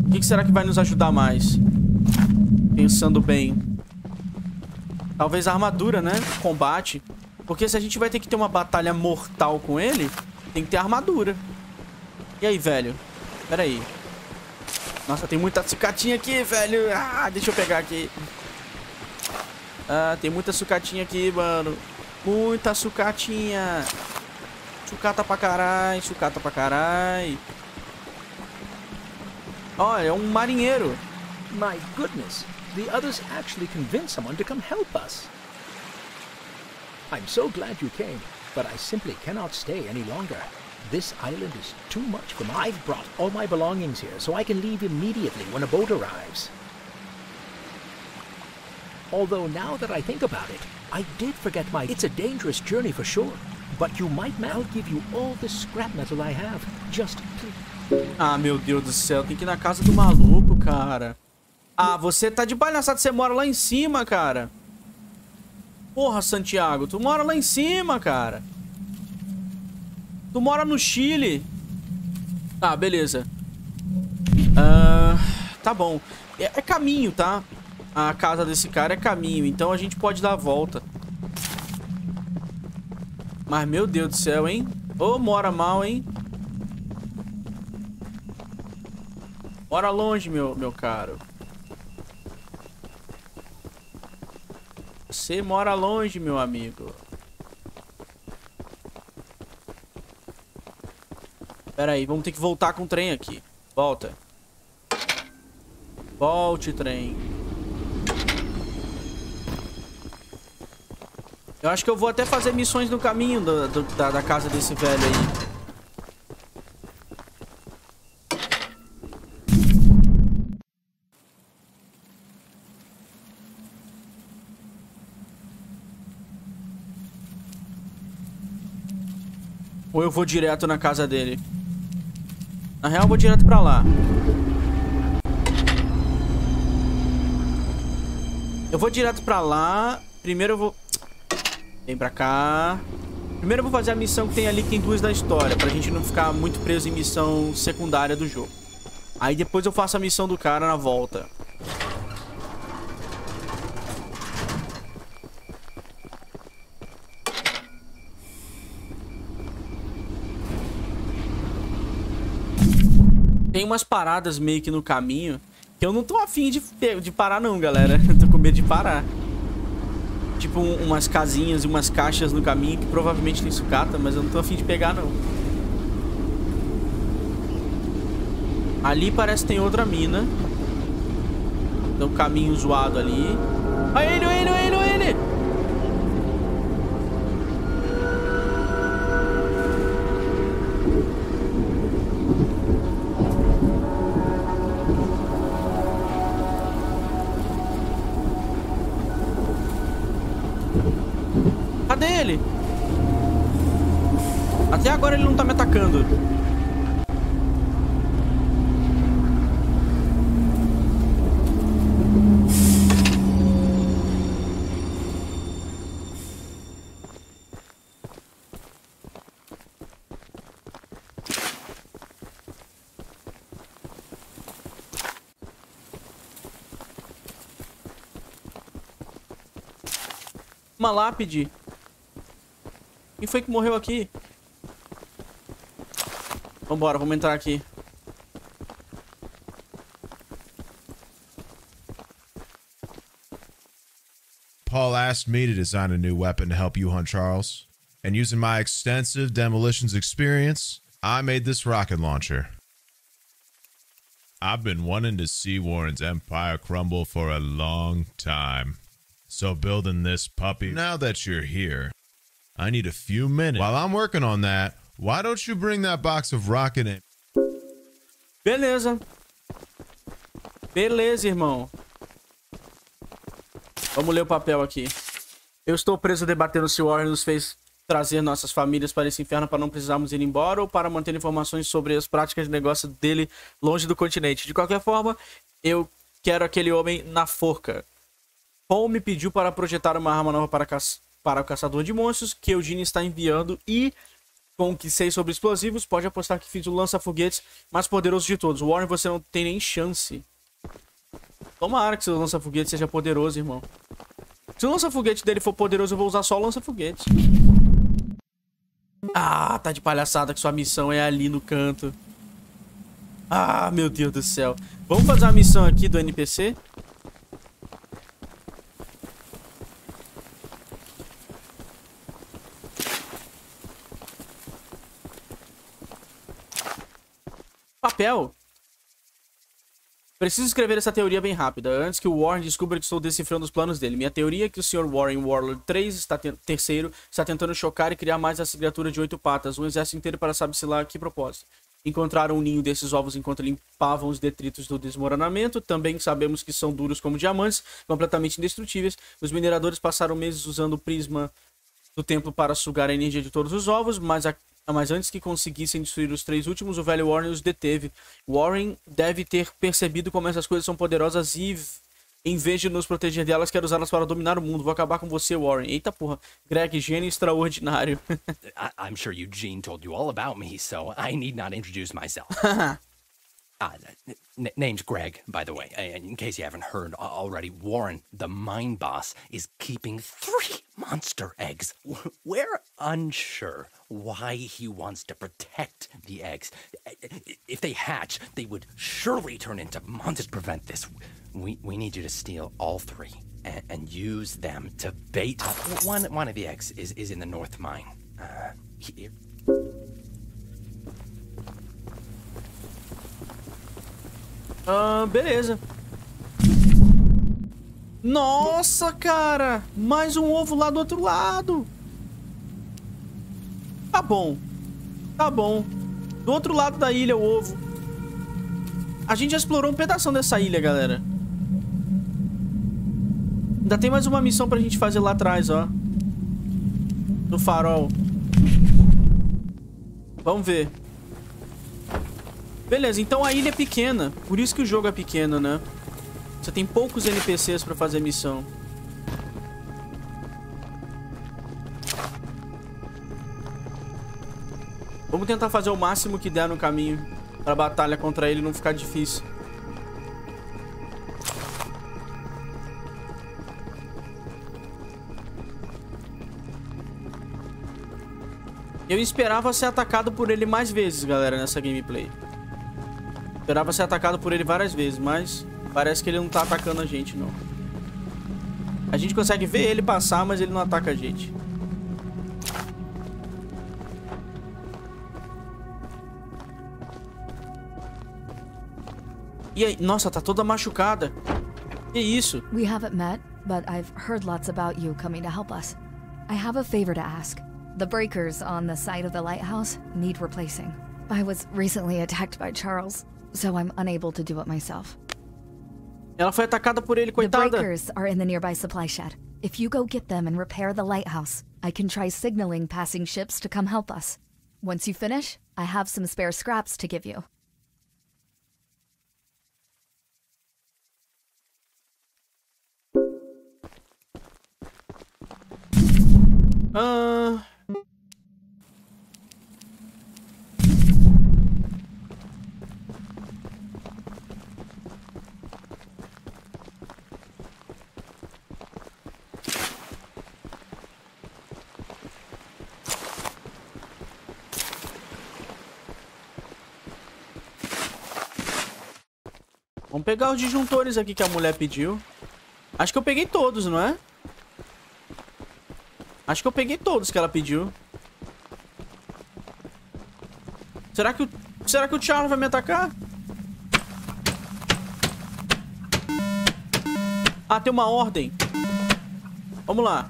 O que será que vai nos ajudar mais? Pensando bem. Talvez a armadura, né? Combate. Porque se a gente vai ter que ter uma batalha mortal com ele, tem que ter armadura. E aí, velho? Pera aí. Nossa, tem muita sucatinha aqui, velho. Ah, deixa eu pegar aqui. Ah, tem muita sucatinha aqui, mano. Muita sucatinha. Sucata pra caralho, sucata pra caralho. Olha, é um marinheiro. My goodness. The others actually convinced someone to come help us. I'm so glad you came, but I simply cannot stay any longer. This island is too much for me. I've brought all my belongings here, so I can leave immediately when a boat arrives. Although now that I think about it, I did forget my... It's a dangerous journey for sure, but you might... I'll give you all the scrap metal I have. Just please... Ah, meu Deus do céu. Tem que ir na casa do maluco, cara. Ah, você tá de palhaçada. Você mora lá em cima, cara. Porra, Santiago. Tu mora lá em cima, cara. Tu mora no Chile. Tá, beleza. Tá bom. É caminho, tá? A casa desse cara é caminho. Então a gente pode dar a volta. Mas, meu Deus do céu, hein? Ô, mora mal, hein? Mora longe, meu caro. Você mora longe, meu amigo. Pera aí, vamos ter que voltar com o trem aqui. Volta. Volte, trem. Eu acho que eu vou até fazer missões no caminho da casa desse velho aí. Ou eu vou direto na casa dele. Na real, eu vou direto pra lá. Eu vou direto pra lá. Primeiro eu vou... Vem pra cá. Primeiro eu vou fazer a missão que tem ali, que tem duas da história, pra gente não ficar muito preso em missão secundária do jogo. Aí depois eu faço a missão do cara na volta. Tem umas paradas meio que no caminho que eu não tô afim de parar não, galera. Eu tô com medo de parar. Tipo, umas casinhas e umas caixas no caminho que provavelmente tem sucata, mas eu não tô afim de pegar, não. Ali parece que tem outra mina. Tem um caminho zoado ali. Olha ele, olha ele, olha ele, ele! Ele. Até agora ele não tá me atacando. Uma lápide. Quem foi que morreu aqui? Vambora, vamos entrar aqui. Paul asked me to design a new weapon to help you hunt Charles, and using my extensive demolitions experience, I made this rocket launcher. I've been wanting to see Warren's empire crumble for a long time, so building this puppy. Now that you're here, I need a few minutes. While I'm working on that, why don't you bring that box of rocket in? Beleza. Beleza, irmão. Vamos ler o papel aqui. Eu estou preso debatendo se Warren nos fez trazer nossas famílias para esse inferno para não precisarmos ir embora ou para manter informações sobre as práticas de negócio dele longe do continente. De qualquer forma, eu quero aquele homem na forca. Paul me pediu para projetar uma arma nova para o caçador de monstros que Eugene está enviando e, com o que sei sobre explosivos, pode apostar que fiz o lança-foguetes mais poderoso de todos. Warren, você não tem nem chance. Tomara que seu lança-foguete seja poderoso, irmão. Se o lança-foguete dele for poderoso, eu vou usar só o lança-foguete. Ah, tá de palhaçada que sua missão é ali no canto. Ah, meu Deus do céu. Vamos fazer a missão aqui do NPC? Papel? Preciso escrever essa teoria bem rápida, antes que o Warren descubra que estou decifrando os planos dele. Minha teoria é que o Sr. Warren Warlord III está tentando chocar e criar mais essa criatura de 8 patas, um exército inteiro para saber-se lá que propósito. Encontraram um ninho desses ovos enquanto limpavam os detritos do desmoronamento. Também sabemos que são duros como diamantes, completamente indestrutíveis. Os mineradores passaram meses usando o prisma do tempo para sugar a energia de todos os ovos, mas Mas antes que conseguissem destruir os três últimos, o velho Warren os deteve. Warren deve ter percebido como essas coisas são poderosas e, em vez de nos proteger delas, quer usá-las para dominar o mundo. Vou acabar com você, Warren. Eita porra. Greg, gênio extraordinário. I'm sure Eugene told you all about me, so I need not introduce myself. Name's Greg, by the way. In case you haven't heard already, Warren, the mine boss, is keeping 3 monster eggs. We're unsure why he wants to protect the eggs. If they hatch, they would surely turn into monsters. To prevent this, we need you to steal all 3 and use them to bait. One of the eggs is in the north mine. Here. Beleza. Nossa, cara. Mais um ovo lá do outro lado. Tá bom. Tá bom. Do outro lado da ilha o ovo. A gente já explorou um pedaço dessa ilha, galera. Ainda tem mais uma missão pra gente fazer lá atrás, ó. No farol. Vamos ver. Beleza, então a ilha é pequena. Por isso que o jogo é pequeno, né? Você tem poucos NPCs pra fazer missão. Vamos tentar fazer o máximo que der no caminho pra batalha contra ele não ficar difícil. Eu esperava ser atacado por ele mais vezes, galera, nessa gameplay. Esperava ser atacado por ele várias vezes, mas parece que ele não tá atacando a gente, não. A gente consegue ver ele passar, mas ele não ataca a gente. E aí, nossa, tá toda machucada. Que isso? We haven't met, but I've heard lots about you coming to help us. I have a favor to ask. The breakers on the side of the lighthouse need replacing. I was recently attacked by Charles. So I'm unable to do it myself. Ela foi atacada por ele, coitada. The breakers are in the nearby supply shed. If you go get them and repair the lighthouse, I can try signaling passing ships to come help us. Once you finish, I have some spare scraps to give you. Vamos pegar os disjuntores aqui que a mulher pediu. Acho que eu peguei todos, não é? Acho que eu peguei todos que ela pediu. Será que o Charles vai me atacar? Ah, tem uma ordem. Vamos lá.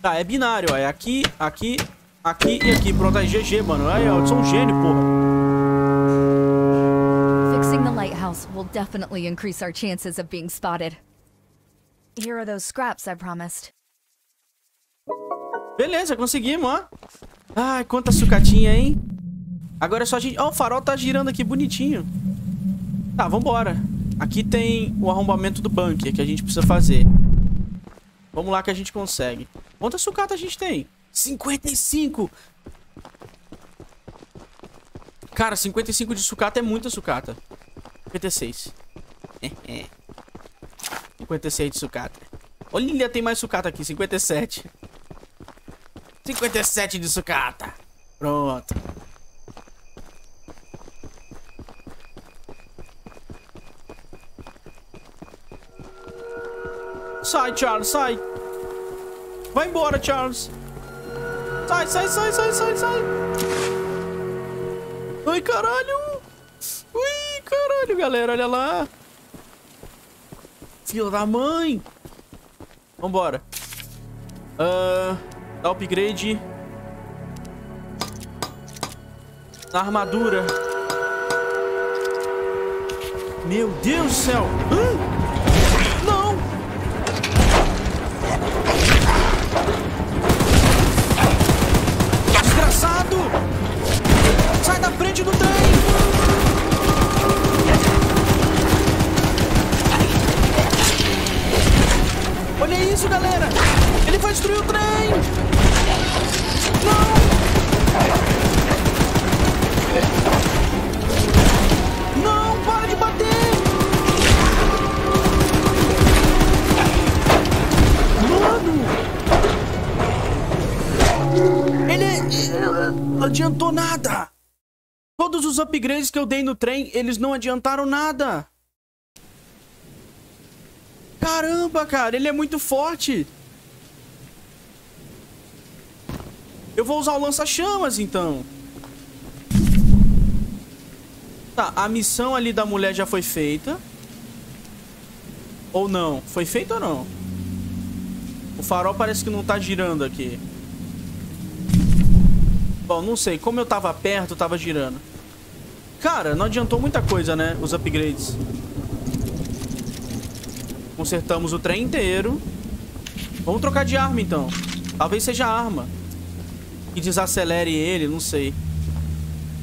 Tá, é binário, ó. É aqui, aqui... Aqui e aqui, pronto, aí GG, mano. Aí, ó, eu sou um gênio, porra. Fixing the lighthouse will definitely increase our chances of being spotted. Here are those scraps I promised. Beleza, conseguimos, ó. Ai, quanta sucatinha, hein? Agora é só a gente... Ó, o farol tá girando aqui bonitinho. Tá, vambora. Aqui tem o arrombamento do bunker que a gente precisa fazer. Vamos lá que a gente consegue. Quanta sucata a gente tem? 55! Cara, 55 de sucata é muita sucata. 56. 56 de sucata. Olha, tem mais sucata aqui. 57. 57 de sucata. Pronto. Sai, Charles, sai. Vai embora, Charles. Sai, sai, sai, sai, sai, sai. Ai, caralho. Ui, caralho, galera, olha lá. Filha da mãe. Vambora. Dá upgrade. Na armadura. Meu Deus do céu. Não. frente do trem! Olha isso, galera! Ele vai destruir o trem! Não! Não! Para de bater! Mano! Ele não adiantou nada! Todos os upgrades que eu dei no trem, eles não adiantaram nada. Caramba, cara, ele é muito forte. Eu vou usar o lança-chamas, então. Tá, a missão ali da mulher já foi feita. Ou não? Foi feita ou não? O farol parece que não tá girando aqui. Bom, não sei. Como eu tava perto, tava girando. Cara, não adiantou muita coisa, né? Os upgrades. Consertamos o trem inteiro. Vamos trocar de arma, então. Talvez seja a arma que desacelere ele, não sei.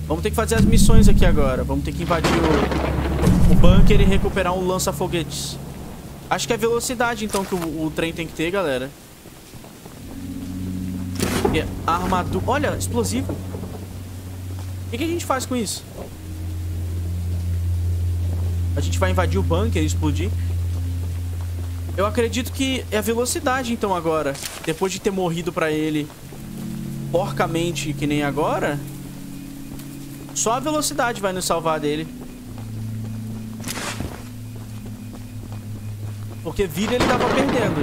Vamos ter que fazer as missões aqui agora. Vamos ter que invadir o bunker e recuperar um lança-foguetes. Acho que é velocidade, então, que o trem tem que ter, galera. Armadura... Olha, explosivo. O que a gente faz com isso? A gente vai invadir o bunker e explodir. Eu acredito que é a velocidade, então, agora. Depois de ter morrido pra ele porcamente, que nem agora, só a velocidade vai nos salvar dele. Porque vida ele tava perdendo.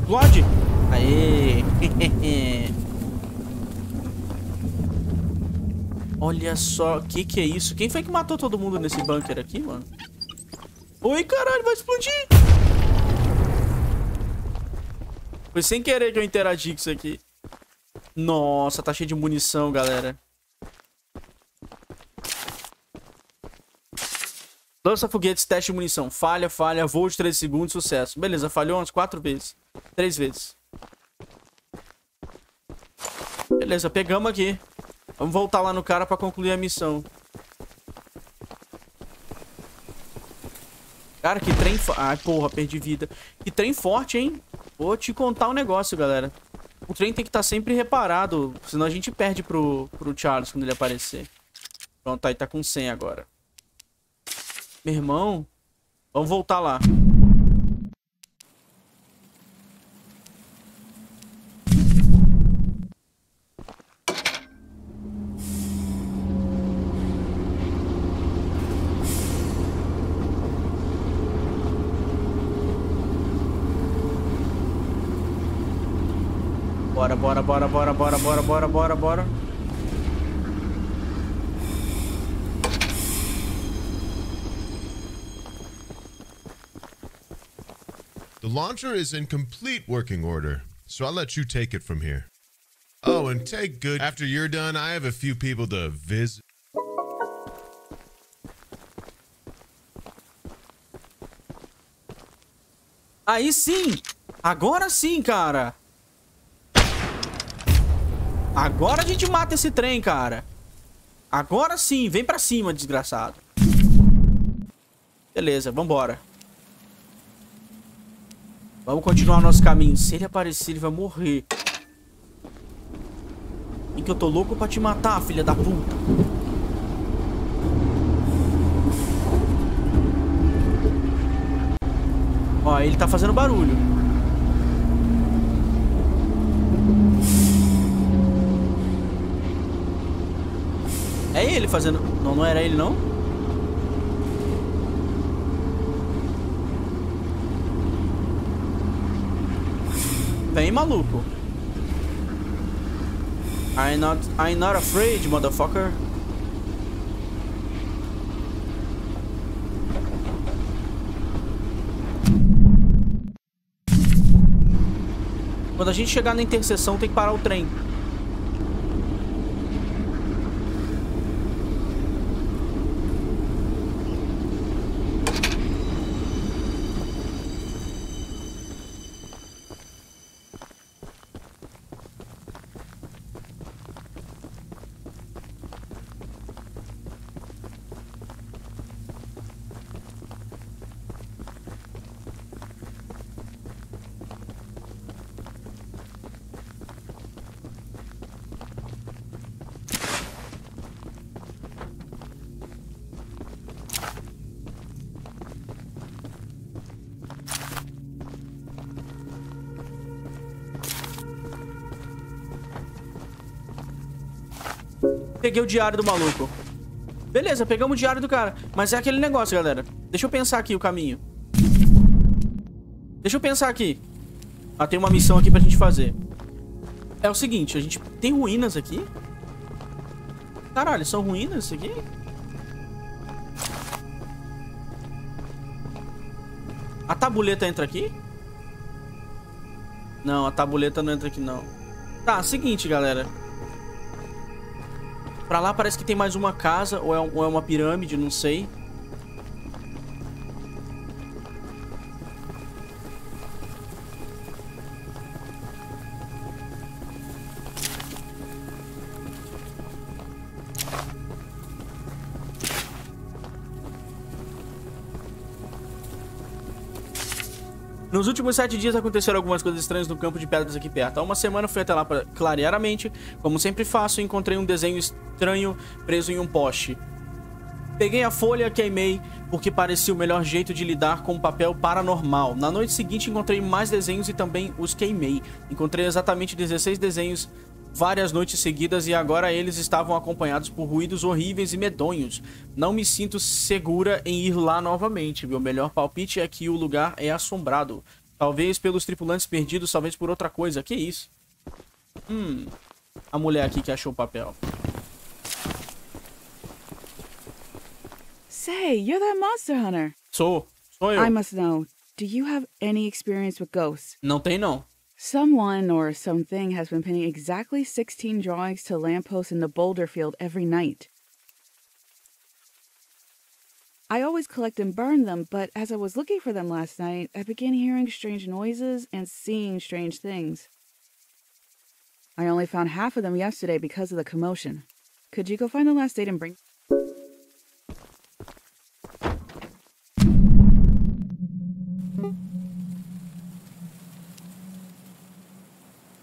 Explode! Aê! Olha só, o que é isso? Quem foi que matou todo mundo nesse bunker aqui, mano? Oi, caralho, vai explodir! Foi sem querer que eu interagi com isso aqui. Nossa, tá cheio de munição, galera. Lança foguetes, teste de munição. Falha, falha, voo de 3 segundos, sucesso. Beleza, falhou umas 4 vezes. 3 vezes. Beleza, pegamos aqui. Vamos voltar lá no cara pra concluir a missão. Cara, que trem... Ai, porra, perdi vida. Que trem forte, hein? Vou te contar um negócio, galera. O trem tem que estar sempre reparado, senão a gente perde pro Charles quando ele aparecer. Pronto, aí tá com 100 agora. Meu irmão, vamos voltar lá. Bora, bora, bora, bora, bora, bora, bora, bora, bora. The launcher is in complete working order, so I'll let you take it from here. Oh, and take good. After you're done, I have a few people to visit. Aí sim! Agora sim, cara! Agora a gente mata esse trem, cara. Agora sim. Vem pra cima, desgraçado. Beleza, vambora. Vamos continuar nosso caminho. Se ele aparecer, ele vai morrer. E que eu tô louco pra te matar, filha da puta. Ó, ele tá fazendo barulho. É ele fazendo... Não, não era ele, não? Vem, maluco. I'm not afraid, motherfucker. Quando a gente chegar na interseção, tem que parar o trem. Peguei o diário do maluco. Beleza, pegamos o diário do cara. Mas é aquele negócio, galera. Deixa eu pensar aqui o caminho. Deixa eu pensar aqui. Ah, tem uma missão aqui pra gente fazer. É o seguinte, a gente... Tem ruínas aqui? Caralho, são ruínas isso aqui? A tabuleta entra aqui? Não, a tabuleta não entra aqui, não. Tá, seguinte, galera. Pra lá parece que tem mais uma casa, ou é uma pirâmide, não sei. Nos últimos 7 dias aconteceram algumas coisas estranhas no campo de pedras aqui perto. Há uma semana fui até lá para clarear a mente. Como sempre faço, encontrei um desenho estranho preso em um poste. Peguei a folha e queimei, porque parecia o melhor jeito de lidar com o papel paranormal. Na noite seguinte encontrei mais desenhos e também os queimei. Encontrei exatamente 16 desenhos várias noites seguidas e agora eles estavam acompanhados por ruídos horríveis e medonhos. Não me sinto segura em ir lá novamente. Meu melhor palpite é que o lugar é assombrado. Talvez pelos tripulantes perdidos, talvez por outra coisa. Que isso? A mulher aqui que achou o papel. Say, you're that monster hunter. Sou eu. I must know. Do you have any experience with ghosts? Não tem, não. Someone or something has been pinning exactly 16 drawings to lampposts in the boulder field every night. I always collect and burn them, but as I was looking for them last night, I began hearing strange noises and seeing strange things. I only found half of them yesterday because of the commotion. Could you go find the last date and bring...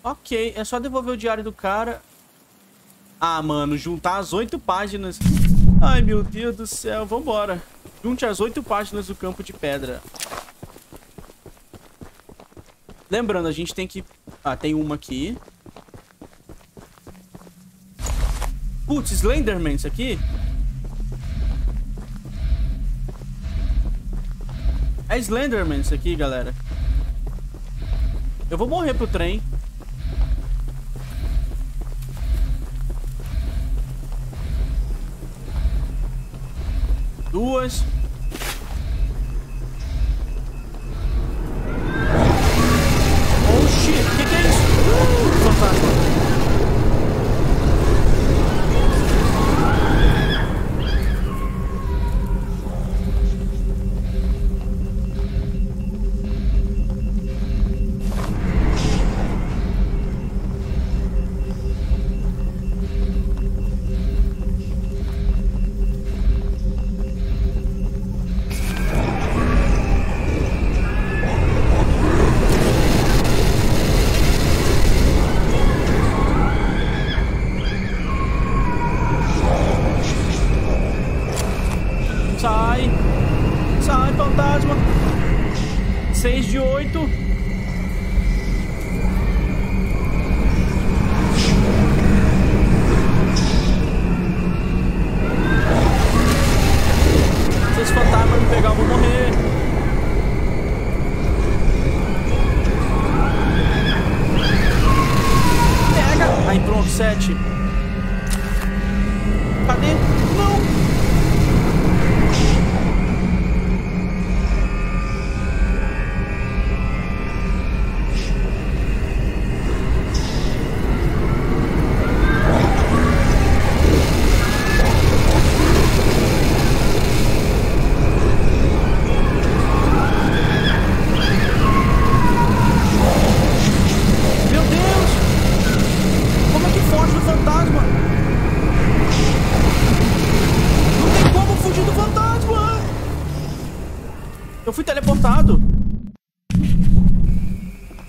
Ok, é só devolver o diário do cara. Ah, mano, juntar as 8 páginas. Ai, meu Deus do céu, vambora. Junte as 8 páginas do campo de pedra. Lembrando, a gente tem que... Ah, tem uma aqui. Putz, Slenderman, isso aqui? É Slenderman isso aqui, galera. Eu vou morrer pro trem. Duas. Oh, shit. Que é isso?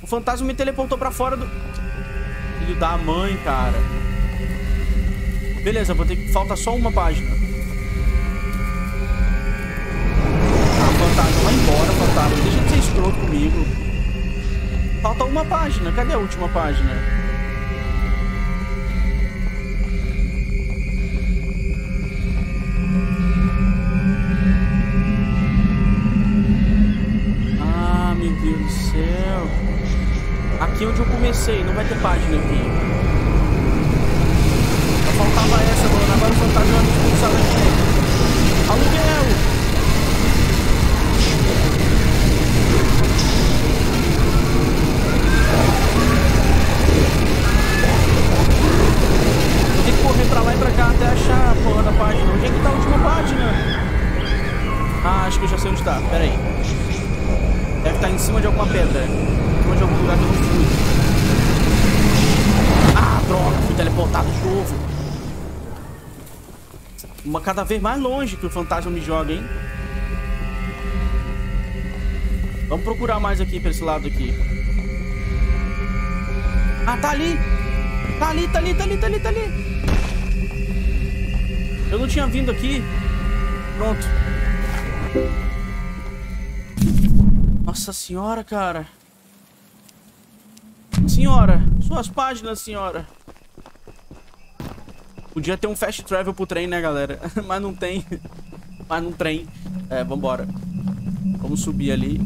O fantasma me teleportou pra fora do... Filho da mãe, cara. Beleza, vou ter que... Falta só uma página. Ah, fantasma, vai embora, fantasma. Deixa de ser escroto comigo. Falta uma página. Cadê a última página? está? Pera aí. Deve estar em cima de alguma pedra. Em cima de algum lugar que eu não fui. Ah, droga! Fui teleportado de novo. Uma cada vez mais longe que o fantasma me joga, hein? Vamos procurar mais aqui, pra esse lado aqui. Ah, tá ali! Tá ali, tá ali, tá ali, tá ali, tá ali! Eu não tinha vindo aqui. Pronto. Nossa senhora, cara. Senhora, suas páginas, senhora. Podia ter um fast travel pro trem, né, galera? Mas não tem. Mas não trem. É, vambora. Vamos subir ali.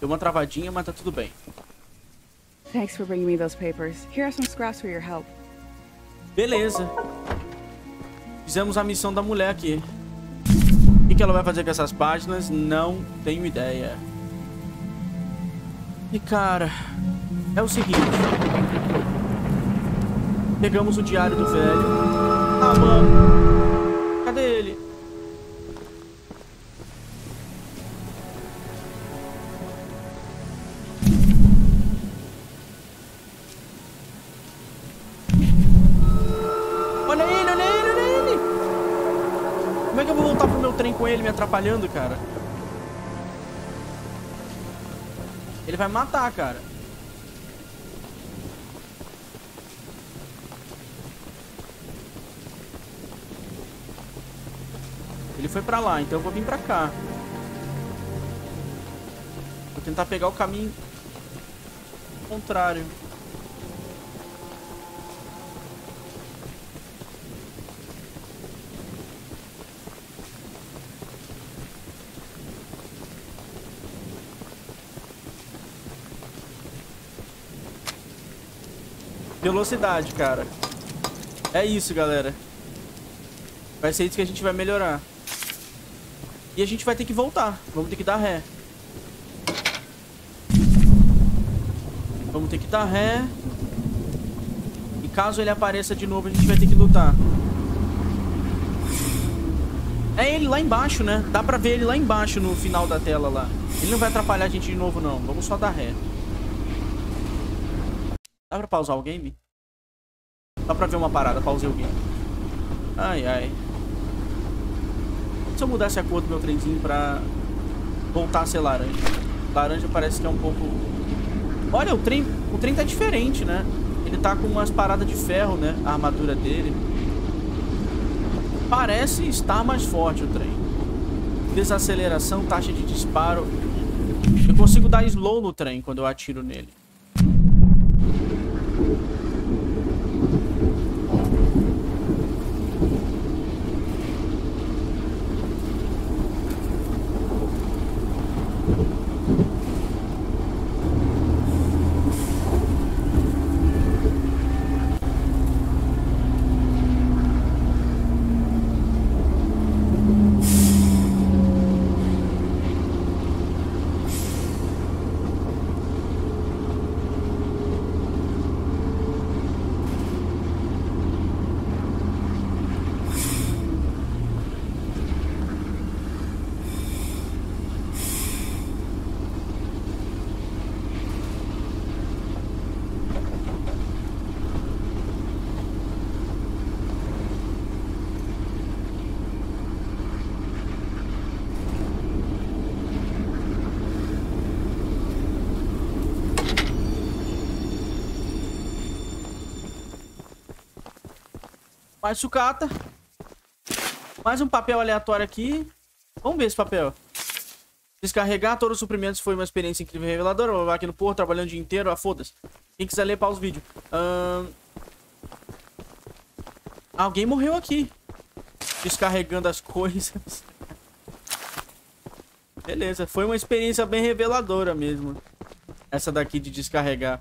Deu uma travadinha, mas tá tudo bem. Thanks for bringing me those papers. Here are some scraps for your help. Beleza. Fizemos a missão da mulher aqui. O que ela vai fazer com essas páginas? Não tenho ideia. E cara, é o seguinte. Pegamos o diário do velho. Ah, mano. Cadê ele? Ele me atrapalhando, cara. Ele vai matar, cara. Ele foi pra lá, então eu vou vir pra cá. Vou tentar pegar o caminho contrário. Velocidade, cara. É isso, galera. Vai ser isso que a gente vai melhorar. E a gente vai ter que voltar. Vamos ter que dar ré. Vamos ter que dar ré. E caso ele apareça de novo, a gente vai ter que lutar. É ele lá embaixo, né? Dá pra ver ele lá embaixo no final da tela lá. Ele não vai atrapalhar a gente de novo, não. Vamos só dar ré. Dá pra pausar o game? Dá pra ver uma parada, pausei o game. Ai, ai. Se eu mudasse a cor do meu trenzinho pra voltar a ser laranja. Laranja parece que é um pouco... Olha, o trem tá diferente, né? Ele tá com umas paradas de ferro, né? A armadura dele. Parece estar mais forte o trem. Desaceleração, taxa de disparo. Eu consigo dar slow no trem quando eu atiro nele. Mais sucata. Mais um papel aleatório aqui. Vamos ver esse papel. Descarregar todos os suprimentos foi uma experiência incrível e reveladora. Vou aqui no porto, trabalhando o dia inteiro. Ah, foda-se. Quem quiser ler, pausa os vídeos. Alguém morreu aqui. Descarregando as coisas. Beleza, foi uma experiência bem reveladora mesmo. Essa daqui de descarregar.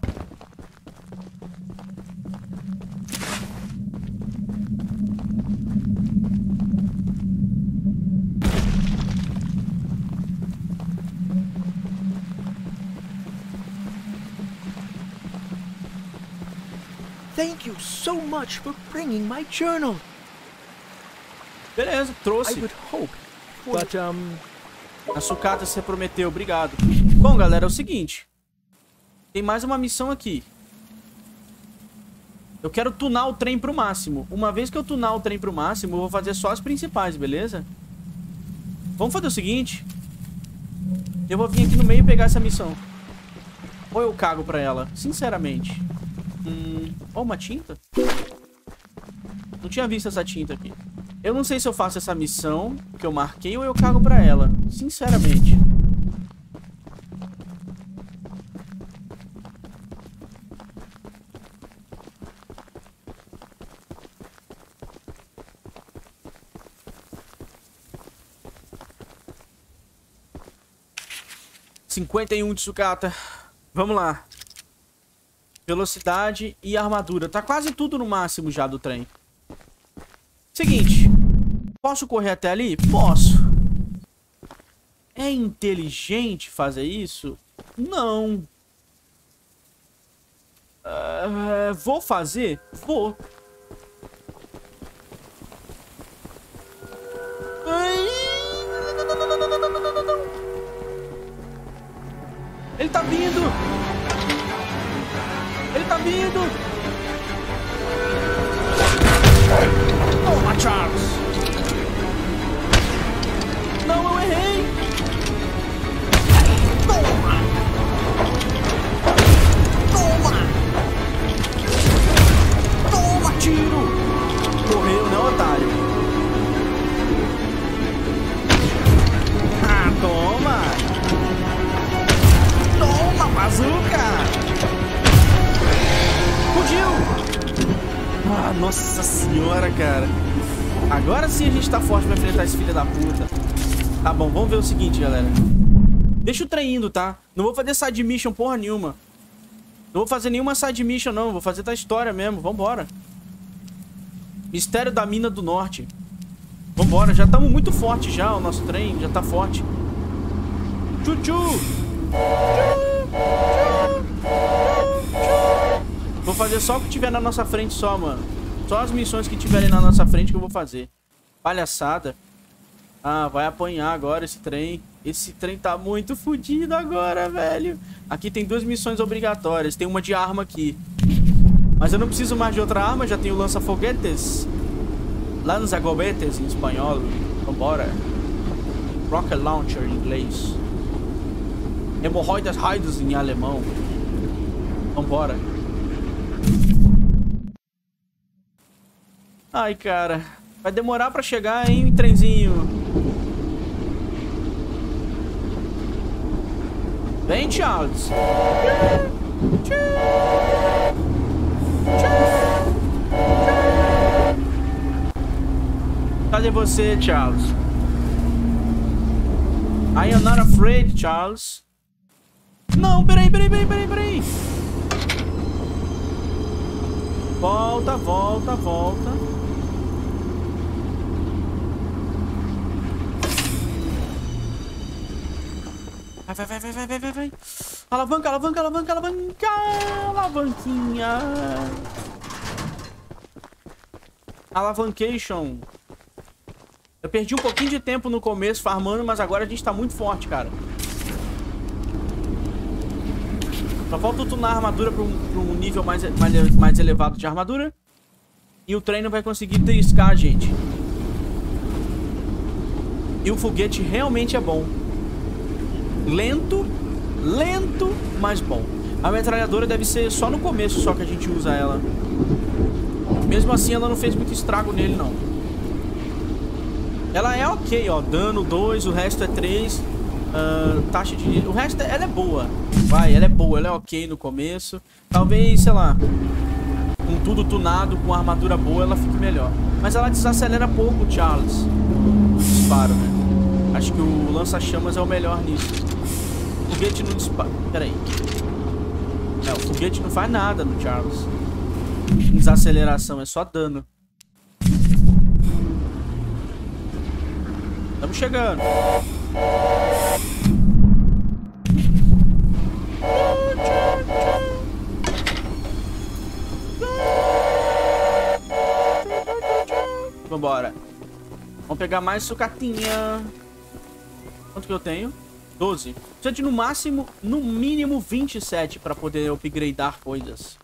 Thank you so much for bringing my journal. Beleza, trouxe. I would hope. But, a sucata você prometeu, obrigado. Bom, galera, é o seguinte. Tem mais uma missão aqui. Eu quero tunar o trem pro máximo. Uma vez que eu tunar o trem pro máximo, eu vou fazer só as principais, beleza? Vamos fazer o seguinte. Eu vou vir aqui no meio e pegar essa missão. Ou eu cago pra ela, sinceramente. Ó, uma tinta. Não tinha visto essa tinta aqui. Eu não sei se eu faço essa missão que eu marquei ou eu cago pra ela, sinceramente. R$51 de sucata. Vamos lá. Velocidade e armadura. Tá quase tudo no máximo já do trem. Seguinte. Posso correr até ali? Posso. É inteligente fazer isso? Não. Vou fazer? Vou. Ele tá vindo! Ele tá vindo! Toma, Charles! Não, eu errei! Toma! Toma! Toma, tiro! Morreu, né, otário? Ah, toma! Toma, bazuca! Ah, nossa senhora, cara. Agora sim a gente tá forte pra enfrentar esse filho da puta. Tá bom, vamos ver o seguinte, galera. Deixa o trem indo, tá? Não vou fazer side mission porra nenhuma. Não vou fazer nenhuma side mission, não. Vou fazer da história mesmo, vambora. Mistério da Mina do Norte. Vambora, já estamos muito forte já. O nosso trem já tá forte. Tchu-tchu! Vou fazer só o que tiver na nossa frente só, mano. Só as missões que tiverem na nossa frente que eu vou fazer. Palhaçada. Ah, vai apanhar agora esse trem. Esse trem tá muito fodido agora, velho. Aqui tem duas missões obrigatórias. Tem uma de arma aqui. Mas eu não preciso mais de outra arma. Já tenho lança-foguetes. Lanza-gobetes em espanhol. Vambora. Rocket Launcher em inglês. Hemorroidas Raidos em alemão. Vambora. Ai, cara. Vai demorar pra chegar, hein, trenzinho. Vem, Charles. Cadê você, Charles? I am not afraid, Charles. Não, peraí. Volta. Vai. Alavanquinha. Alavancation. Eu perdi um pouquinho de tempo no começo farmando, mas agora a gente tá muito forte, cara. Só falta tunar a armadura para um nível mais elevado de armadura. E o trem não vai conseguir triscar, gente. E o foguete realmente é bom. Lento, mas bom. A metralhadora deve ser só no começo só que a gente usa ela. Mesmo assim, ela não fez muito estrago nele, não. Ela é ok, ó. Dano 2, o resto é 3. Taxa de... O resto, ela é boa. Vai, ela é boa, ela é ok no começo. Talvez, sei lá, com tudo tunado, com armadura boa, ela fique melhor. Mas ela desacelera pouco, Charles. Disparo, né? Acho que o lança-chamas é o melhor nisso. O foguete não dispara. Pera aí. É, o foguete não faz nada no Charles. Desaceleração, é só dano. Estamos chegando. Vambora. Vamos pegar mais sucatinha. Quanto que eu tenho? 12. Precisa de no máximo, no mínimo 27 para poder upgradear coisas.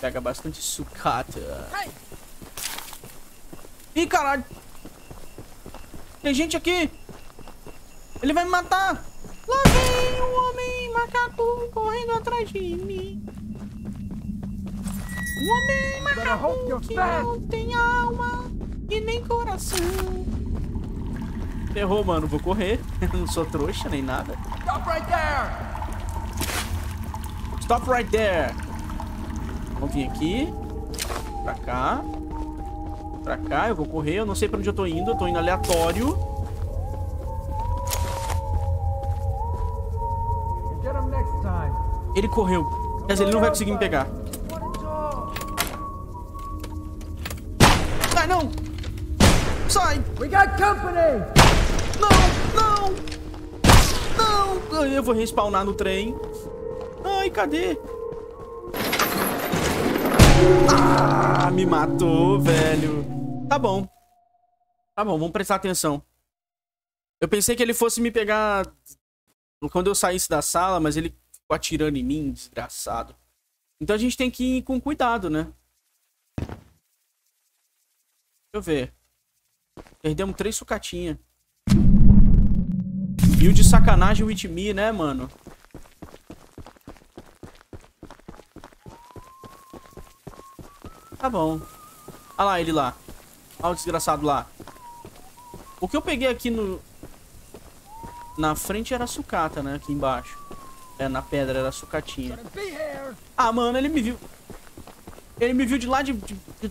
Pega bastante sucata. Ih, caralho. Tem gente aqui. Ele vai me matar. Lá vem um homem macaco correndo atrás de mim. Um homem macaco que não tem alma e nem coração. Ferrou, mano. Vou correr. Não sou trouxa nem nada. Stop right there. Stop right there. Vamos vir aqui. Pra cá. Pra cá. Eu vou correr. Eu não sei pra onde eu tô indo. Eu tô indo aleatório. Ele correu. Mas ele não vai conseguir me pegar. Não! Sai! We got company! Não! Não! Não! Eu vou respawnar no trem. Ai, cadê? Ah, me matou, velho. Tá bom. Tá bom, vamos prestar atenção. Eu pensei que ele fosse me pegar quando eu saísse da sala, mas ele ficou atirando em mim, desgraçado. Então a gente tem que ir com cuidado, né? Deixa eu ver. Perdemos 3 sucatinhas. E o de sacanagem with me, né, mano? Tá bom. Olha lá ele lá. Olha o desgraçado lá. O que eu peguei aqui no... Na frente era sucata, né? Aqui embaixo. É, na pedra era sucatinha. Ah, mano, ele me viu. Ele me viu de lá de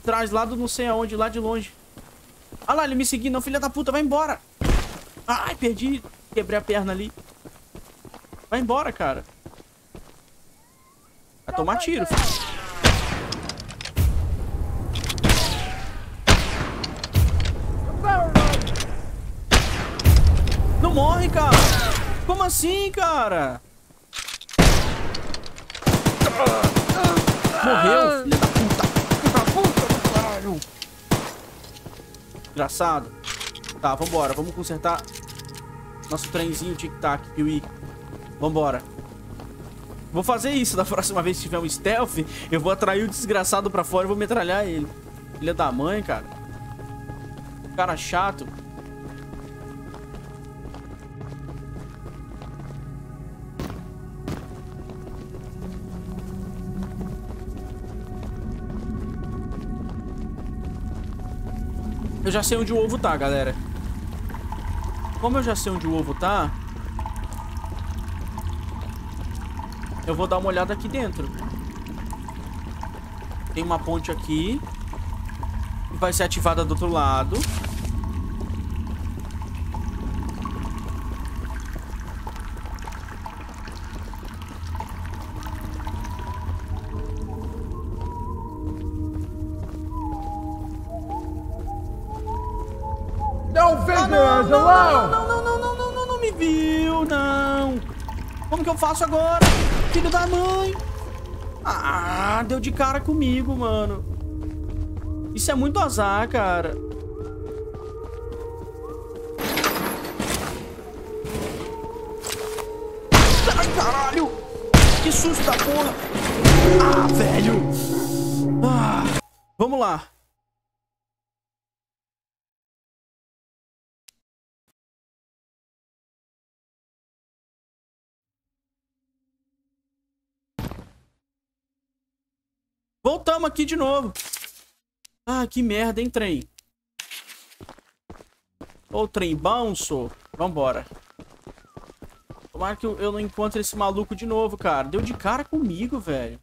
trás, lá do não sei aonde, lá de longe. Ah lá, ele me seguiu. Não, filha da puta, vai embora. Ai, perdi. Quebrei a perna ali. Vai embora, cara. Vai tomar tiro. Não morre, cara. Como assim, cara? Morreu, filha da puta. Engraçado. Tá, vambora. Vamos consertar nosso trenzinho tic-tac, Piuí. Vambora. Vou fazer isso da próxima vez que tiver um stealth. Eu vou atrair o desgraçado pra fora e vou metralhar ele. Filha da mãe, cara. Cara chato. Eu já sei onde o ovo tá, galera. Como eu já sei onde o ovo tá, eu vou dar uma olhada aqui dentro. Tem uma ponte aqui que vai ser ativada do outro lado. Não me viu, não. Como que eu faço agora? Filho da mãe. Ah, deu de cara comigo, mano. Isso é muito azar, cara. Ai, caralho. Que susto da porra. Ah, velho. Ah, vamos lá. Voltamos aqui de novo. Ah, que merda, hein, trem. Ô, trem bounço. Vambora. Tomara que eu não encontre esse maluco de novo, cara. Deu de cara comigo, velho.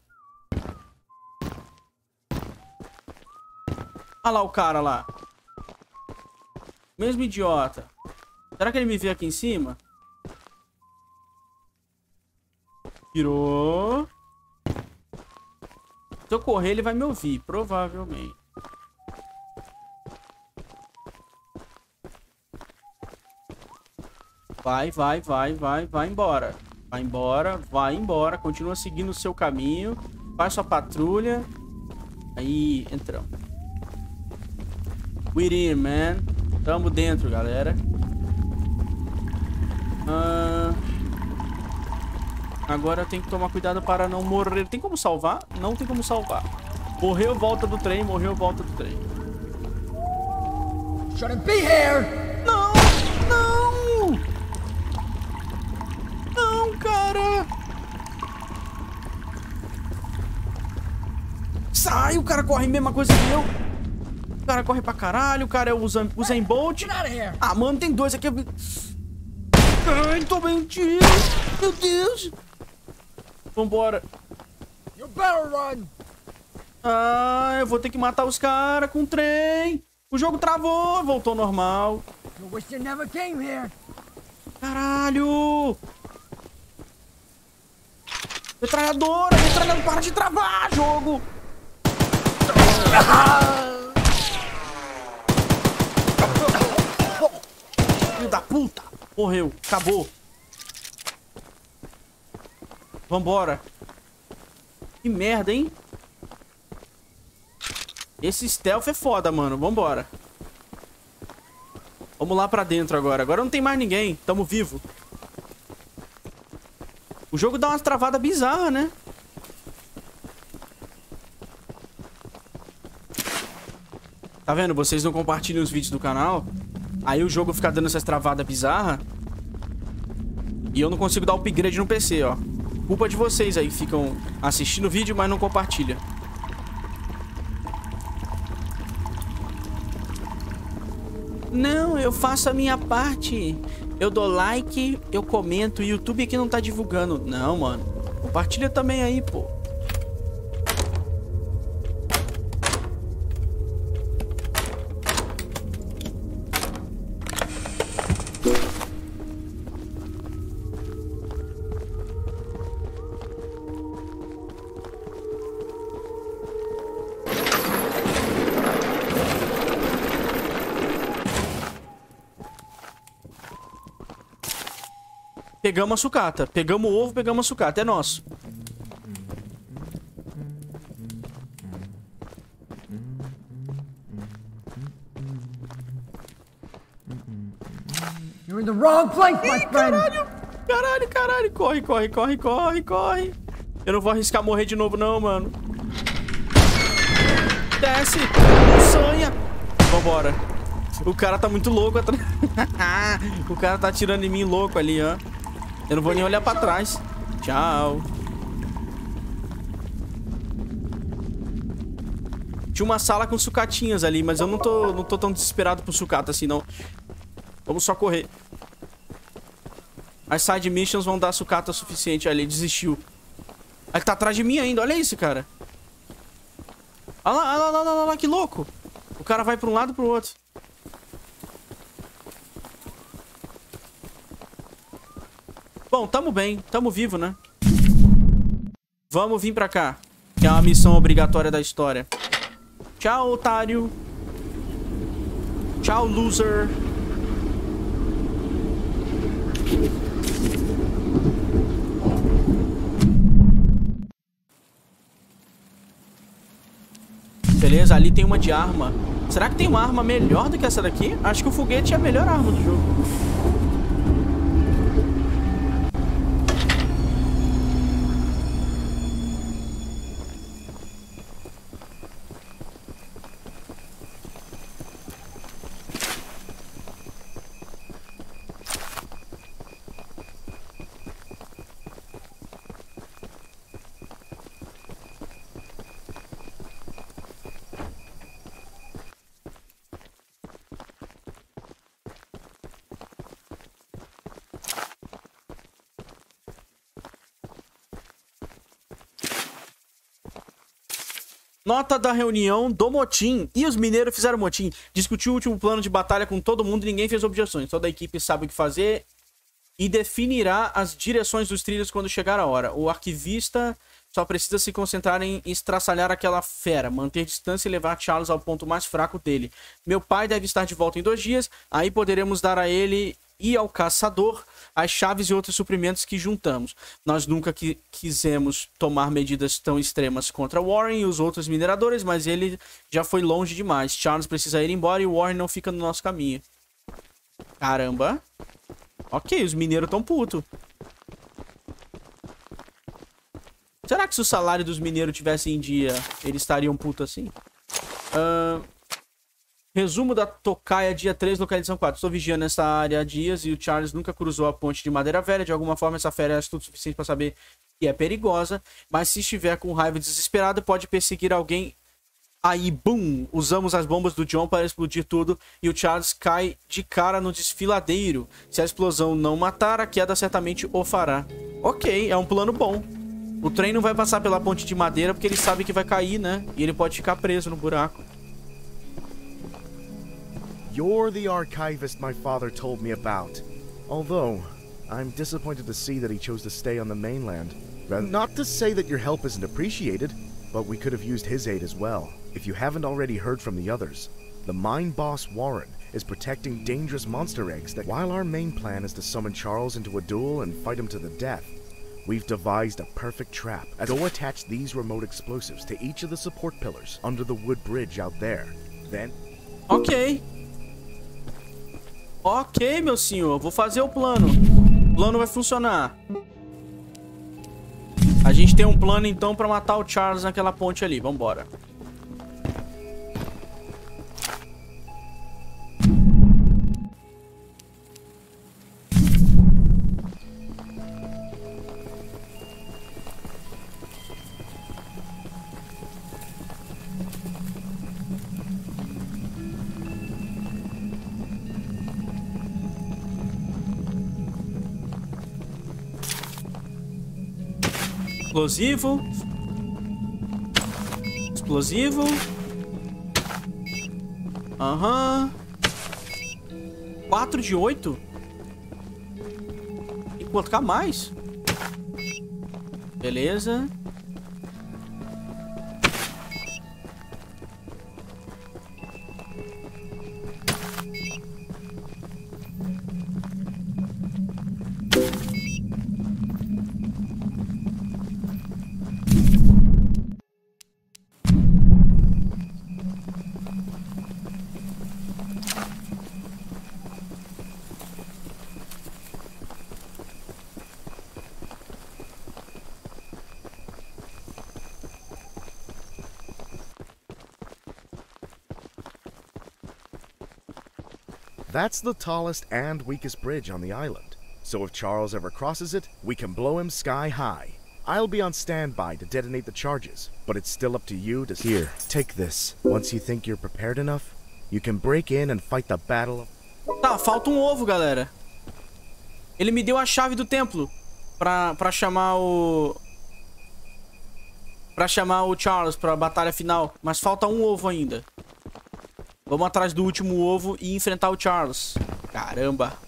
Olha lá o cara lá. Mesmo idiota. Será que ele me vê aqui em cima? Tirou. Se eu correr, ele vai me ouvir, provavelmente. Vai, vai, vai, vai, vai embora. Vai embora, vai embora. Continua seguindo o seu caminho. Faz sua patrulha. Aí, entramos. We're in, man. Tamo dentro, galera. Agora eu tenho que tomar cuidado para não morrer. Tem como salvar? Não tem como salvar. Morreu, volta do trem. Morreu, volta do trem. Shouldn't be here. Não! Não! Não, cara! Sai! O cara corre a mesma coisa que eu. O cara corre pra caralho. O cara usa em Bolt. Ah, mano, tem dois aqui. Ai, tomei um tiro. Meu Deus. Vambora. You better run. Ah, eu vou ter que matar os caras com o trem. O jogo travou. Voltou ao normal. You wish you never came here. Caralho. Metralhadora. Metralhadora. Para de travar, jogo. Filho da puta. Morreu. Acabou. Vambora. Que merda, hein? Esse stealth é foda, mano. Vambora. Vamos lá pra dentro agora. Agora não tem mais ninguém. Tamo vivo. O jogo dá uma travada bizarra, né? Tá vendo? Vocês não compartilham os vídeos do canal. Aí o jogo fica dando essas travadas bizarras. E eu não consigo dar upgrade no PC, ó. Culpa de vocês aí, ficam assistindo o vídeo, mas não compartilha. Não, eu faço a minha parte. Eu dou like, eu comento. O YouTube aqui não tá divulgando. Não, mano. Compartilha também aí, pô. Pegamos a sucata. Pegamos o ovo, pegamos a sucata. É nosso. You're in the wrong place, my friend. Caralho, caralho, caralho. Corre, corre, corre, corre, corre. Eu não vou arriscar morrer de novo, não, mano. Desce. Sonha. Vambora. O cara tá muito louco atrás. O cara tá atirando em mim louco ali, ó. Eu não vou nem olhar pra trás. Tchau. Tinha uma sala com sucatinhas ali, mas eu não tô tão desesperado por sucata assim, não. Vamos só correr. As side missions vão dar sucata o suficiente. Olha, ele desistiu. Ele tá atrás de mim ainda, olha isso, cara. Olha lá, olha lá, que louco. O cara vai pra um lado e pro outro. Bom, tamo bem, tamo vivo, né? Vamos vir pra cá, que é uma missão obrigatória da história. Tchau, otário. Tchau, loser. Beleza, ali tem uma de arma. Será que tem uma arma melhor do que essa daqui? Acho que o foguete é a melhor arma do jogo. Nota da reunião do motim. E os mineiros fizeram motim. Discutiu o último plano de batalha com todo mundo e ninguém fez objeções. Toda a equipe sabe o que fazer e definirá as direções dos trilhos quando chegar a hora. O arquivista só precisa se concentrar em estraçalhar aquela fera, manter distância e levar Charles ao ponto mais fraco dele. Meu pai deve estar de volta em 2 dias. Aí poderemos dar a ele e ao caçador as chaves e outros suprimentos que juntamos. Nós nunca quisemos tomar medidas tão extremas contra Warren e os outros mineradores, mas ele já foi longe demais. Charles precisa ir embora e Warren não fica no nosso caminho. Caramba. Ok, os mineiros tão putos. Será que se o salário dos mineiros tivesse em dia, eles estariam putos assim? Resumo da tocaia, dia 3, localização 4. Estou vigiando essa área há dias e o Charles nunca cruzou a ponte de madeira velha. De alguma forma, essa fera é astuta o suficiente para saber que é perigosa. Mas se estiver com raiva desesperada, pode perseguir alguém. Aí, boom! Usamos as bombas do John para explodir tudo e o Charles cai de cara no desfiladeiro. Se a explosão não matar, a queda certamente o fará. Ok, é um plano bom. O trem não vai passar pela ponte de madeira porque ele sabe que vai cair, né? E ele pode ficar preso no buraco. You're the archivist my father told me about. Although, I'm disappointed to see that he chose to stay on the mainland. Not to say that your help isn't appreciated, but we could have used his aid as well. If you haven't already heard from the others, the mine boss Warren is protecting dangerous monster eggs that while our main plan is to summon Charles into a duel and fight him to the death, we've devised a perfect trap. Go attach these remote explosives to each of the support pillars under the wood bridge out there. Then... Okay. Ok, meu senhor, vou fazer o plano. O plano vai funcionar. A gente tem um plano, então, pra matar o Charles naquela ponte ali. Vambora. Explosivo. Explosivo. Aham. 4 de 8? Tem que colocar mais. Beleza. That's the tallest and weakest bridge on the island. So if Charles ever crosses it, we can blow him sky high. I'll be on standby to detonate the charges, but it's still up to you to... Here, take this. Once you think you're prepared enough, you can break in and fight the battle of... Tá, falta um ovo, galera. Ele me deu a chave do templo pra chamar o... Pra chamar o Charles pra batalha final, mas falta um ovo ainda. Vamos atrás do último ovo e enfrentar o Charles. Caramba.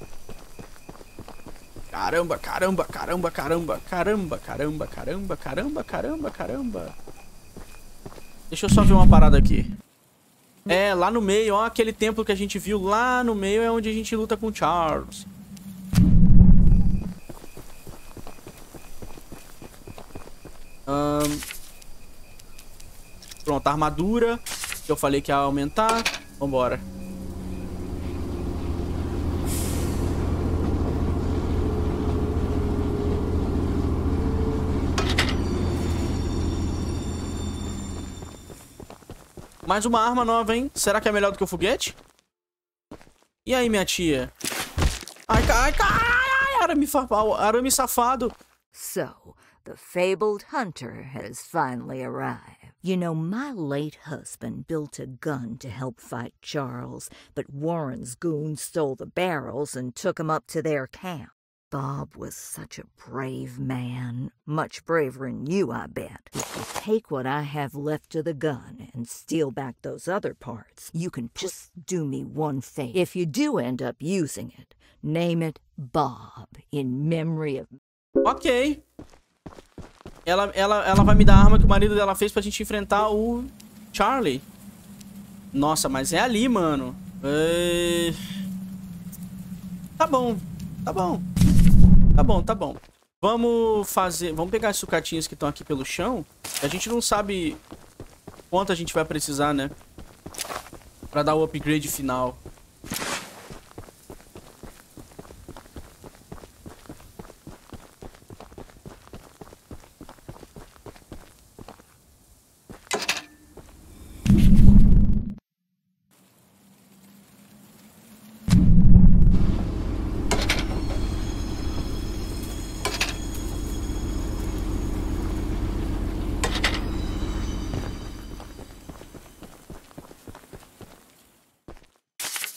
Caramba, caramba, caramba, caramba. Caramba, caramba, caramba, caramba, caramba, caramba. Deixa eu só ver uma parada aqui. É, lá no meio, ó, aquele templo que a gente viu lá no meio é onde a gente luta com o Charles. Pronto, a armadura que eu falei que ia aumentar. Vambora. Mais uma arma nova, hein? Será que é melhor do que o foguete? E aí, minha tia? Ai, ai, ai, arame safado. So, the fabled hunter has finally arrived. You know, my late husband built a gun to help fight Charles, but Warren's goons stole the barrels and took him up to their camp. Bob was such a brave man, much braver'n you, I bet. If you take what I have left of the gun and steal back those other parts, you can just do me one thing. If you do end up using it, name it Bob, in memory of... Ok. Ela vai me dar a arma que o marido dela fez pra gente enfrentar o Charlie. Nossa, mas é ali, mano. É... Tá bom, tá bom. Tá bom, tá bom. Vamos fazer... Vamos pegar as sucatinhas que estão aqui pelo chão. A gente não sabe quanto a gente vai precisar, né? Pra dar o upgrade final.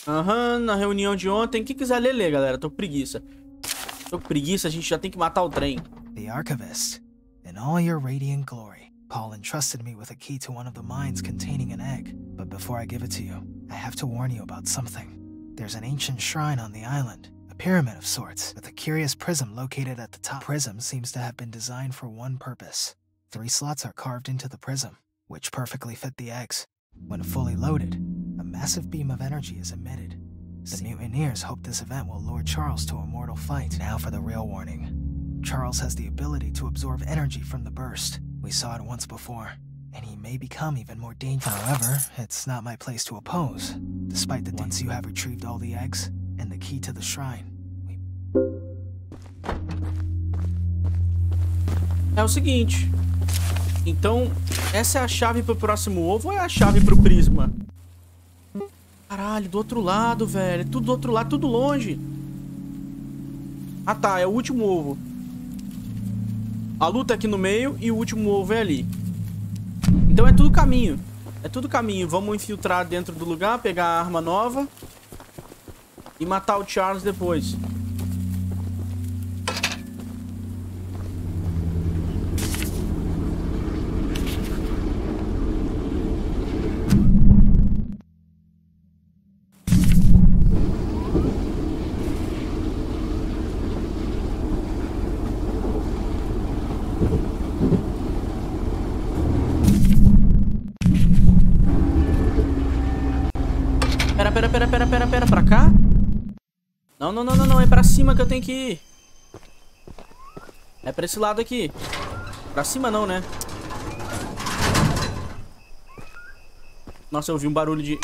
Aham, na reunião de ontem. Quem quiser ler, galera. Tô preguiça. Tô preguiça, a gente já tem que matar o trem. The archivist, in all your radiant glory, Paul entrusted me with a key to one of the mines containing an egg. But before I give it to you, I have to warn you about something. There's an ancient shrine on the island, a pyramid of sorts, with a curious prism located at the top. The prism seems to have been designed for one purpose. 3 slots are carved into the prism, which perfectly fit the eggs. When fully loaded, a massive beam of energy is emitted. The mutineers hope this event will lure Charles to a mortal fight. Now for the real warning. Charles has the ability to absorb energy from the burst. We saw it once before, and he may become even more dangerous. However, it's not my place to oppose. Despite the once you have retrieved all the eggs and the key to the shrine, we... É o seguinte. Então, essa é a chave pro próximo ovo ou é a chave pro prisma? Caralho, do outro lado, velho. Tudo do outro lado, tudo longe. Ah, tá. É o último ovo. A luta aqui no meio e o último ovo é ali. Então é tudo caminho. É tudo caminho. Vamos infiltrar dentro do lugar, pegar a arma nova e matar o Charles depois. Pera, pra cá? Não, é pra cima que eu tenho que ir. É pra esse lado aqui. Pra cima não, né? Nossa, eu ouvi um barulho de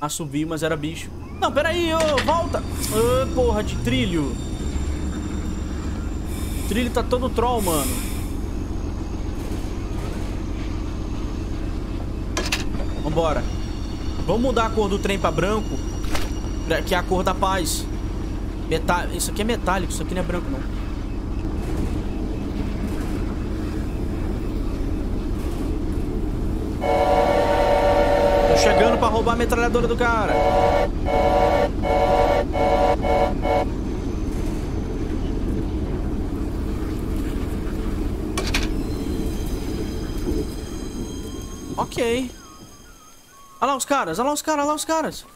assobio, mas era bicho. Não, pera aí, ô, volta! Ô, porra de trilho. O trilho tá todo troll, mano. Vambora. Vamos mudar a cor do trem pra branco, que é a cor da paz. Isso aqui é metálico, isso aqui não é branco, não. Tô chegando pra roubar a metralhadora do cara. Ok. Olha lá os caras, olha lá os caras, olha lá os caras.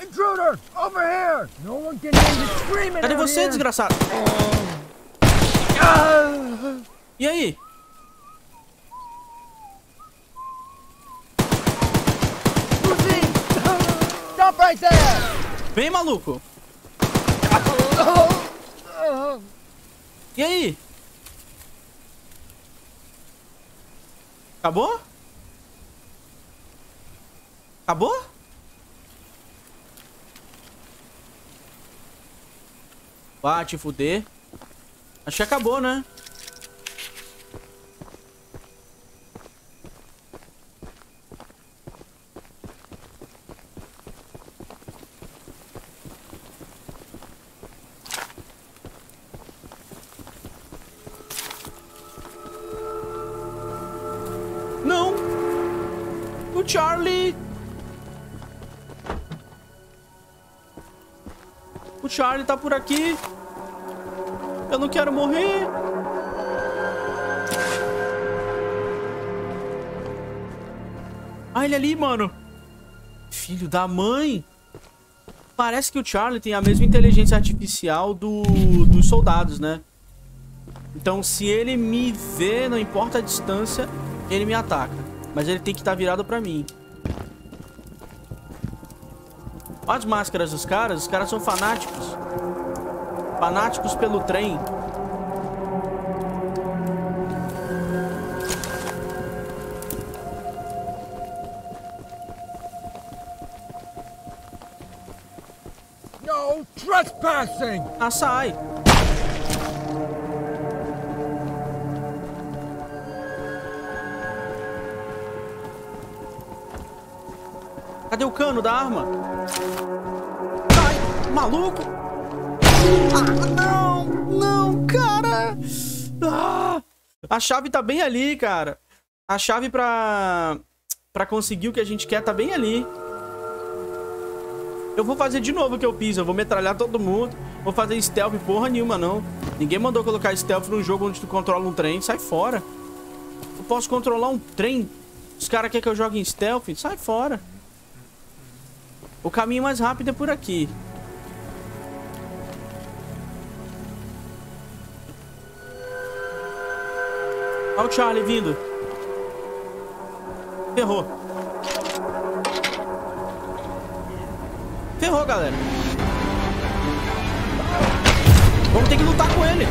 Intruder, over here. No one can hear you screaming. Cadê você, desgraçado? E aí? Stop right there. Vem, maluco. E aí? Acabou? Acabou? Vai te fuder. Acho que acabou, né? Charlie! Charlie tá por aqui. Eu não quero morrer. Ah, ele ali, mano. Filho da mãe. Parece que o Charlie tem a mesma inteligência artificial dos soldados, né? Então, se ele me vê, não importa a distância, ele me ataca. Mas ele tem que estar virado pra mim. Olha as máscaras dos caras. Os caras são fanáticos. Fanáticos pelo trem. No trespassing! Ah, sai! Cadê o cano da arma? Ai, maluco! Ah, não! Não, cara! Ah, a chave tá bem ali, cara. A chave pra conseguir o que a gente quer tá bem ali. Eu vou fazer de novo o que eu fiz. Eu vou metralhar todo mundo. Vou fazer stealth porra nenhuma, não. Ninguém mandou colocar stealth num jogo onde tu controla um trem. Sai fora. Eu posso controlar um trem? Os caras querem que eu jogue em stealth? Sai fora. O caminho mais rápido é por aqui. Olha o Charlie vindo. Ferrou. Ferrou, galera. Vamos ter que lutar com ele.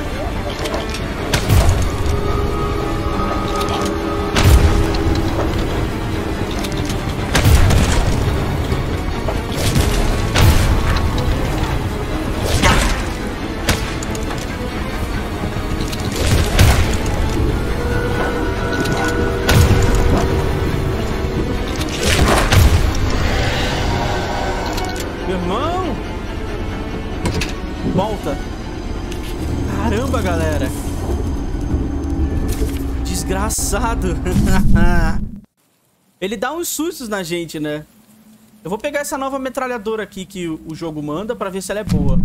Volta. Caramba, galera. Desgraçado. Ele dá uns sustos na gente, né? Eu vou pegar essa nova metralhadora aqui que o jogo manda pra ver se ela é boa.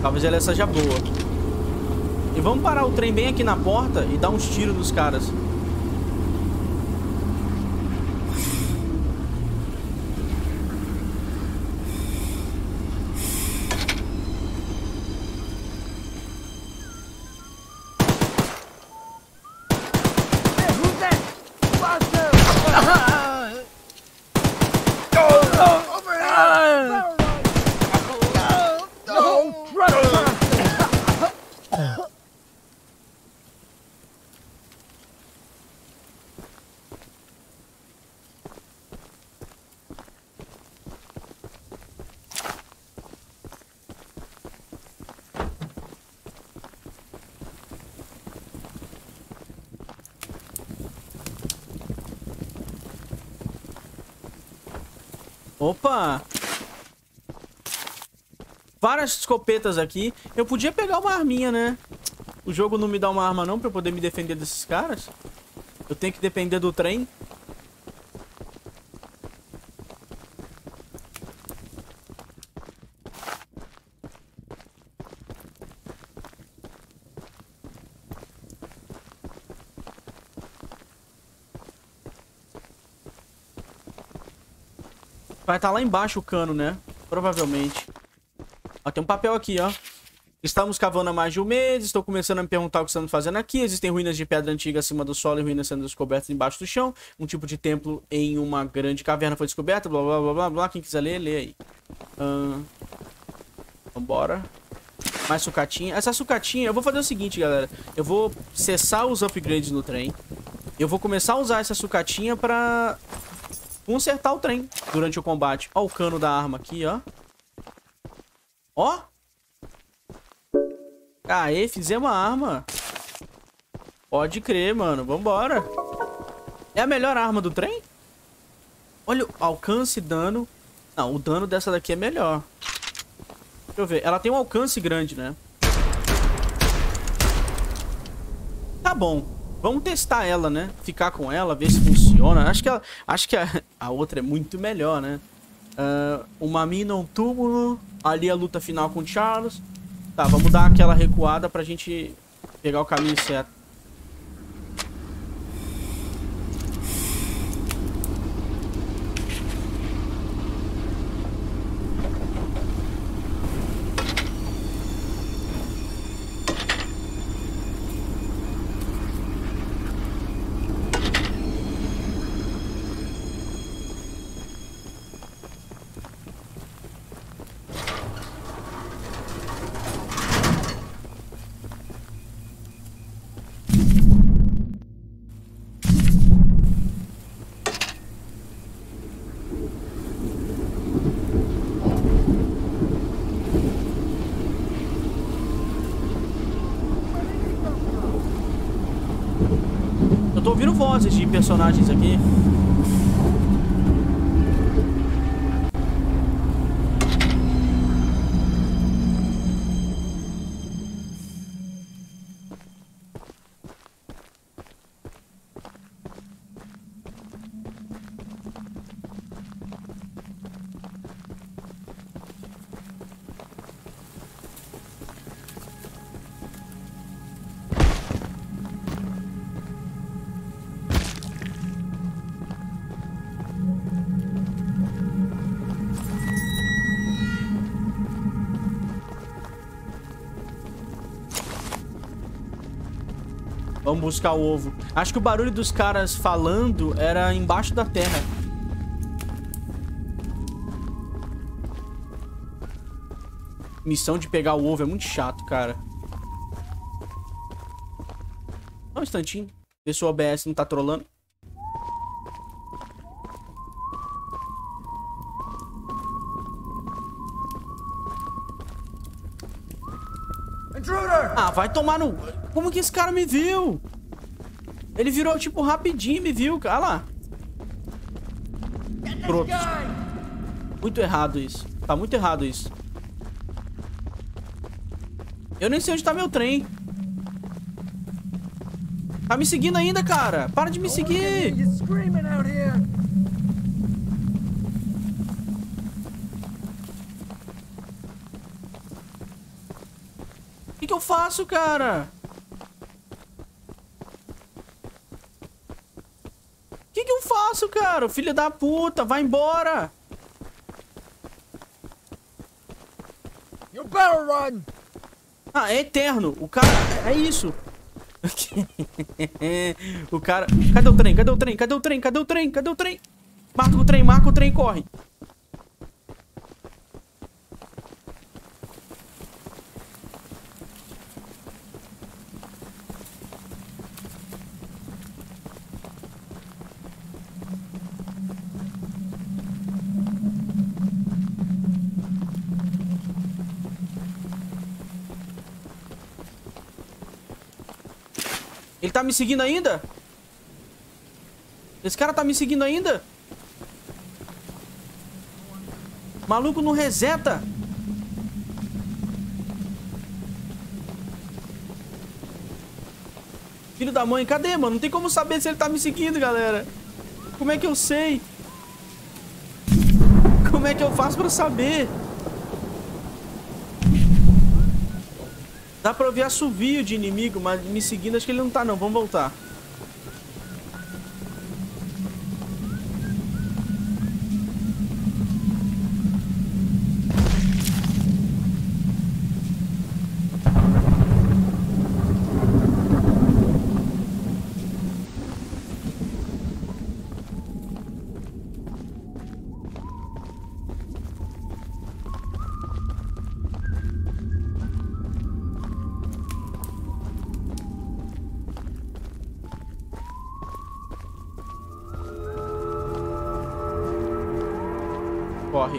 Talvez ela seja boa. E vamos parar o trem bem aqui na porta e dar uns tiros nos caras. Opa! Várias escopetas aqui. Eu podia pegar uma arminha, né? O jogo não me dá uma arma não pra eu poder me defender desses caras. Eu tenho que depender do trem. Vai estar lá embaixo o cano, né? Provavelmente. Ó, tem um papel aqui, ó. Estamos cavando há mais de um mês. Estou começando a me perguntar o que estamos fazendo aqui. Existem ruínas de pedra antiga acima do solo e ruínas sendo descobertas embaixo do chão. Um tipo de templo em uma grande caverna foi descoberto. Blá, blá, blá, blá, blá. Quem quiser ler, lê aí. Vambora. Mais sucatinha. Essa sucatinha... Eu vou fazer o seguinte, galera. Eu vou cessar os upgrades no trem. Eu vou começar a usar essa sucatinha pra... consertar o trem durante o combate. Ó o cano da arma aqui, ó. Ó. Aê, fizemos a arma. Pode crer, mano. Vambora. É a melhor arma do trem? Olha o alcance e dano. Não, o dano dessa daqui é melhor. Deixa eu ver. Ela tem um alcance grande, né? Tá bom. Vamos testar ela, né? Ficar com ela, ver se funciona. Acho que a outra é muito melhor, né? uma mina, um túmulo. Ali a luta final com o Charles. Tá, vamos dar aquela recuada pra gente pegar o caminho certo. De personagens aqui. Vamos buscar o ovo. Acho que o barulho dos caras falando era embaixo da terra. Missão de pegar o ovo é muito chato, cara. Só um instantinho. Ver se o OBS não tá trolando. Ah, vai tomar no... Como que esse cara me viu? Ele virou, tipo, rapidinho e me viu, cara. Olha lá. Pronto. Muito errado isso. Tá muito errado isso. Eu nem sei onde tá meu trem. Tá me seguindo ainda, cara. Para de me seguir. O que que eu faço, cara? Cara, filho da puta, vai embora. You better run. Ah, é eterno. O cara, é isso. O cara, cadê o trem? Cadê o trem? Cadê o trem? Cadê o trem? Cadê o trem? Marca o trem, corre. Ele tá me seguindo ainda? Esse cara tá me seguindo ainda? Maluco não reseta. Filho da mãe, cadê, mano? Não tem como saber se ele tá me seguindo, galera. Como é que eu sei? Como é que eu faço pra saber? Dá pra ouvir assovio de inimigo, mas me seguindo acho que ele não tá não. Vamos voltar. Corre,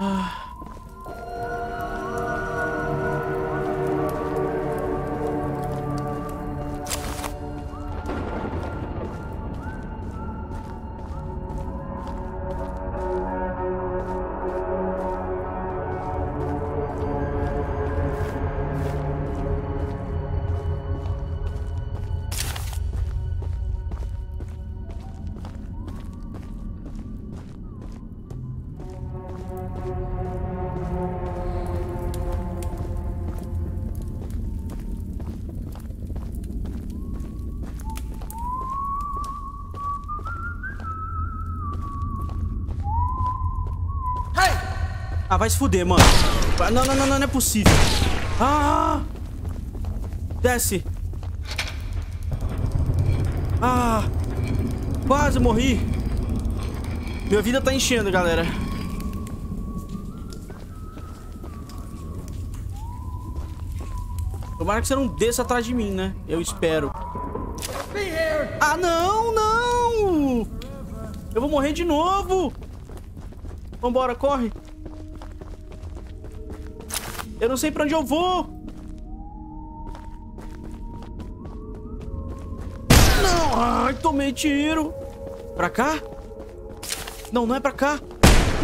Ah. Ah, vai se fuder, mano. Não, não, não, não é possível. Ah! Desce. Ah! Quase morri. Minha vida tá enchendo, galera. Tomara que você não desça atrás de mim, né? Eu espero. Ah, não, não! Eu vou morrer de novo! Vambora, corre! Eu não sei pra onde eu vou! Não! Ai, tomei tiro! Pra cá? Não, não é pra cá!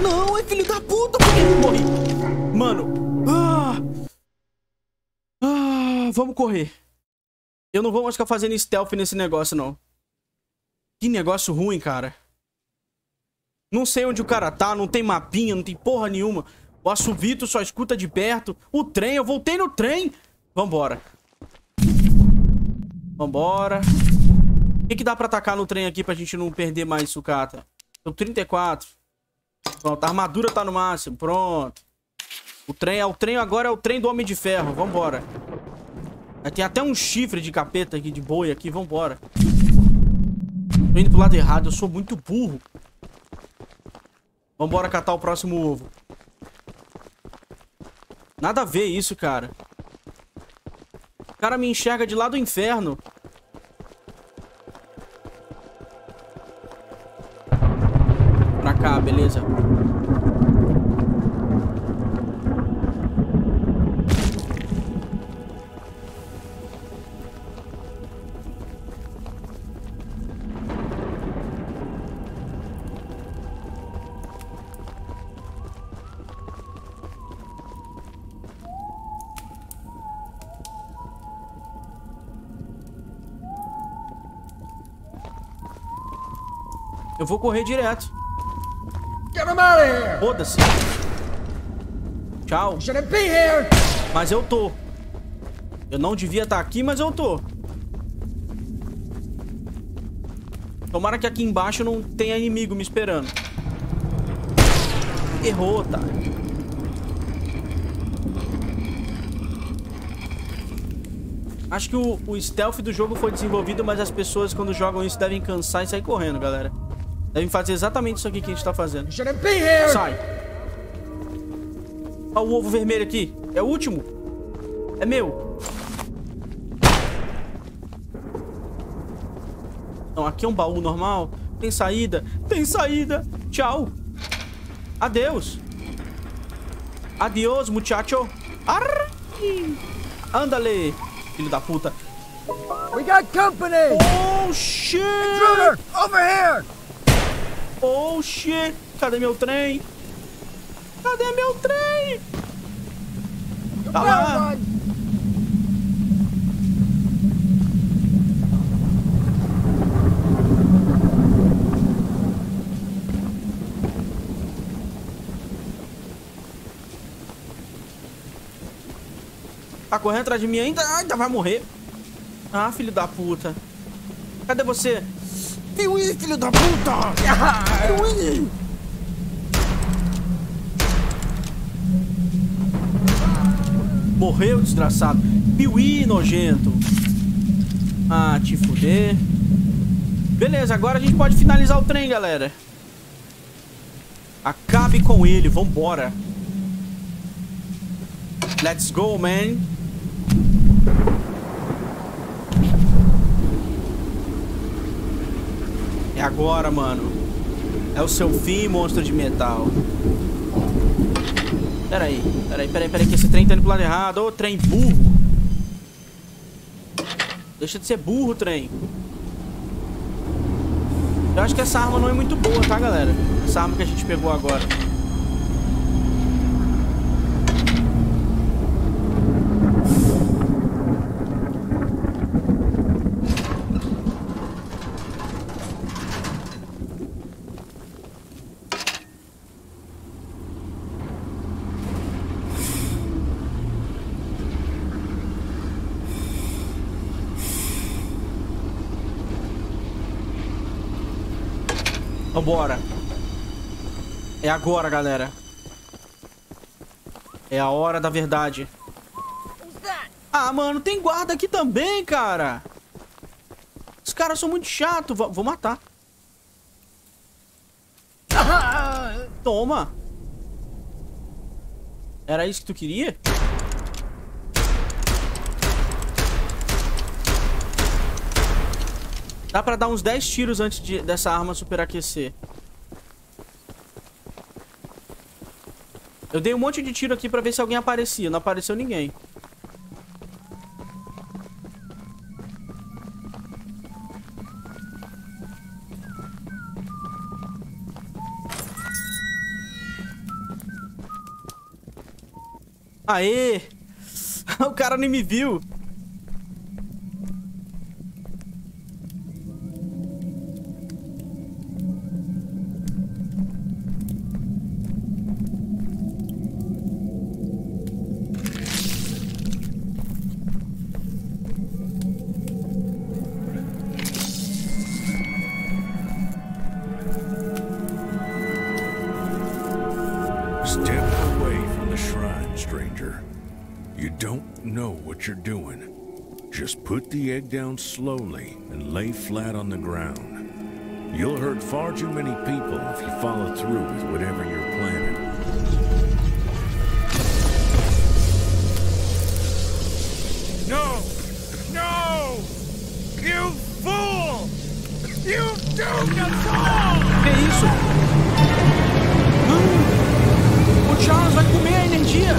Não, é filho da puta! Por que eu morri? Mano! Vamos correr. Eu não vou mais ficar fazendo stealth nesse negócio, não. Que negócio ruim, cara. Não sei onde o cara tá, não tem mapinha, não tem porra nenhuma. O assovio só escuta de perto. O trem, eu voltei no trem. Vambora. Vambora. O que, que dá pra atacar no trem aqui pra gente não perder mais sucata? Tô 34. Pronto, a armadura tá no máximo. Pronto. O trem é o trem, agora é o trem do Homem de Ferro. Vambora. Tem até um chifre de capeta aqui, de boi aqui. Vambora. Tô indo pro lado errado. Eu sou muito burro. Vambora catar o próximo ovo. Nada a ver isso, cara. O cara me enxerga de lá do inferno. Pra cá, beleza. Eu vou correr direto. Foda-se. Tchau. Mas eu tô. Eu não devia estar aqui, mas eu tô. Tomara que aqui embaixo não tenha inimigo me esperando. Errou, tá? Acho que o stealth do jogo foi desenvolvido, mas as pessoas quando jogam isso devem cansar e sair correndo, galera. Devem fazer exatamente isso aqui que a gente tá fazendo. Sai. Olha o ovo vermelho aqui. É o último. É meu. Não, aqui é um baú normal. Tem saída. Tem saída. Tchau. Adeus. Adiós, muchacho. Arr! Andale, filho da puta. We got company. Oh, shit. Intruder, over here. Oh, shit. Cadê meu trem? Cadê meu trem? Tá lá. Tá correndo atrás de mim ainda? Ai, ainda vai morrer. Ah, filho da puta. Cadê você? Piuí, filho da puta! Piuí! Morreu, desgraçado. Piuí, nojento. Ah, te fuder. Beleza, agora a gente pode finalizar o trem, galera. Acabe com ele, vambora. Let's go, man. Agora, mano. É o seu fim, monstro de metal. Peraí, que esse trem tá indo pro lado errado. Ô, trem burro. Deixa de ser burro, trem. Eu acho que essa arma não é muito boa, tá, galera? Essa arma que a gente pegou agora. Vambora. É agora, galera. É a hora da verdade. Ah, mano, tem guarda aqui também, cara. Os caras são muito chatos. Vou matar. Toma. Era isso que tu queria? Dá pra dar uns 10 tiros antes dessa arma superaquecer. Eu dei um monte de tiro aqui pra ver se alguém aparecia. Não apareceu ninguém. Aê! O cara nem me viu. You're doing. Just put the egg down slowly and lay flat on the ground. You'll hurt far too many people if you follow through with whatever you're planning. No! No! You fool! You doomed us all! Que é isso? Não! O Charles vai comer a energia!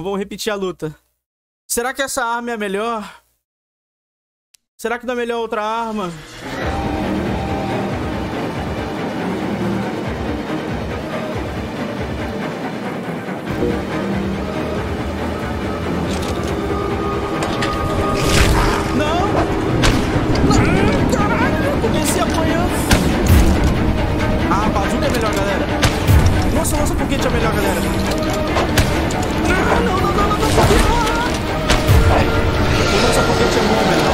Vamos repetir a luta. Será que essa arma é a melhor? Será que não é melhor outra arma? Não! Caralho! Eu comecei apanhando. Ah, a bazuca é melhor, galera. Nossa, nossa, foguete é melhor, galera. Não! Pelo menos a foguete é bom, velho.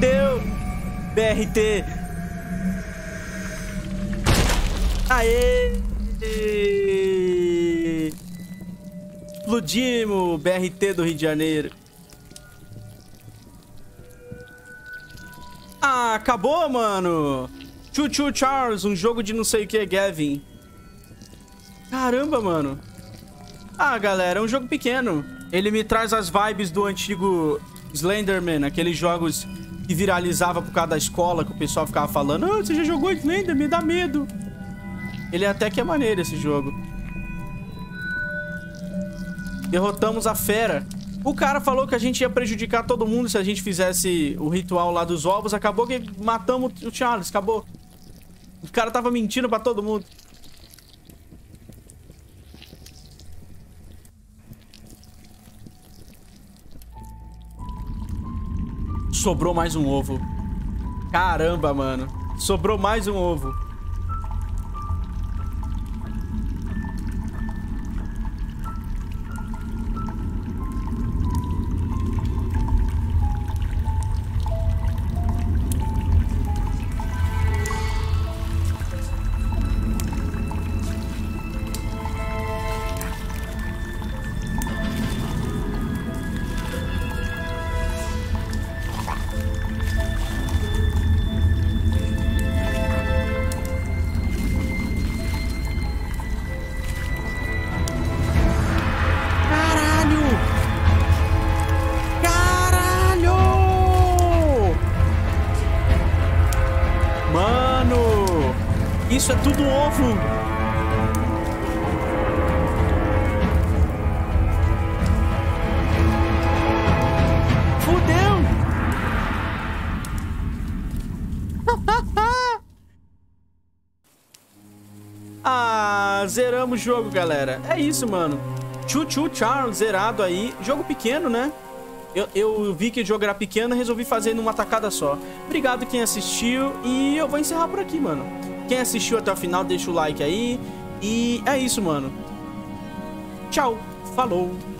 Fudeu! BRT! Aê! Explodimos! BRT do Rio de Janeiro. Ah, acabou, mano! Choo Choo Charles, um jogo de não sei o que, Gavin. Caramba, mano. Ah, galera, é um jogo pequeno. Ele me traz as vibes do antigo Slenderman, aqueles jogos que viralizava por causa da escola, que o pessoal ficava falando, ah, você já jogou Slenderman? Dá medo. Ele até que é maneiro, esse jogo. Derrotamos a fera. O cara falou que a gente ia prejudicar todo mundo se a gente fizesse o ritual lá dos ovos. Acabou que matamos o Charles, acabou. O cara tava mentindo pra todo mundo. Sobrou mais um ovo. Caramba, mano. Sobrou mais um ovo. Isso é tudo ovo. Fudeu. Ah, zeramos o jogo, galera. É isso, mano. Choo Choo Charles zerado aí. Jogo pequeno, né? Eu vi que o jogo era pequeno e resolvi fazer numa tacada só. Obrigado quem assistiu e eu vou encerrar por aqui, mano. Quem assistiu até o final, deixa o like aí. E é isso, mano. Tchau. Falou.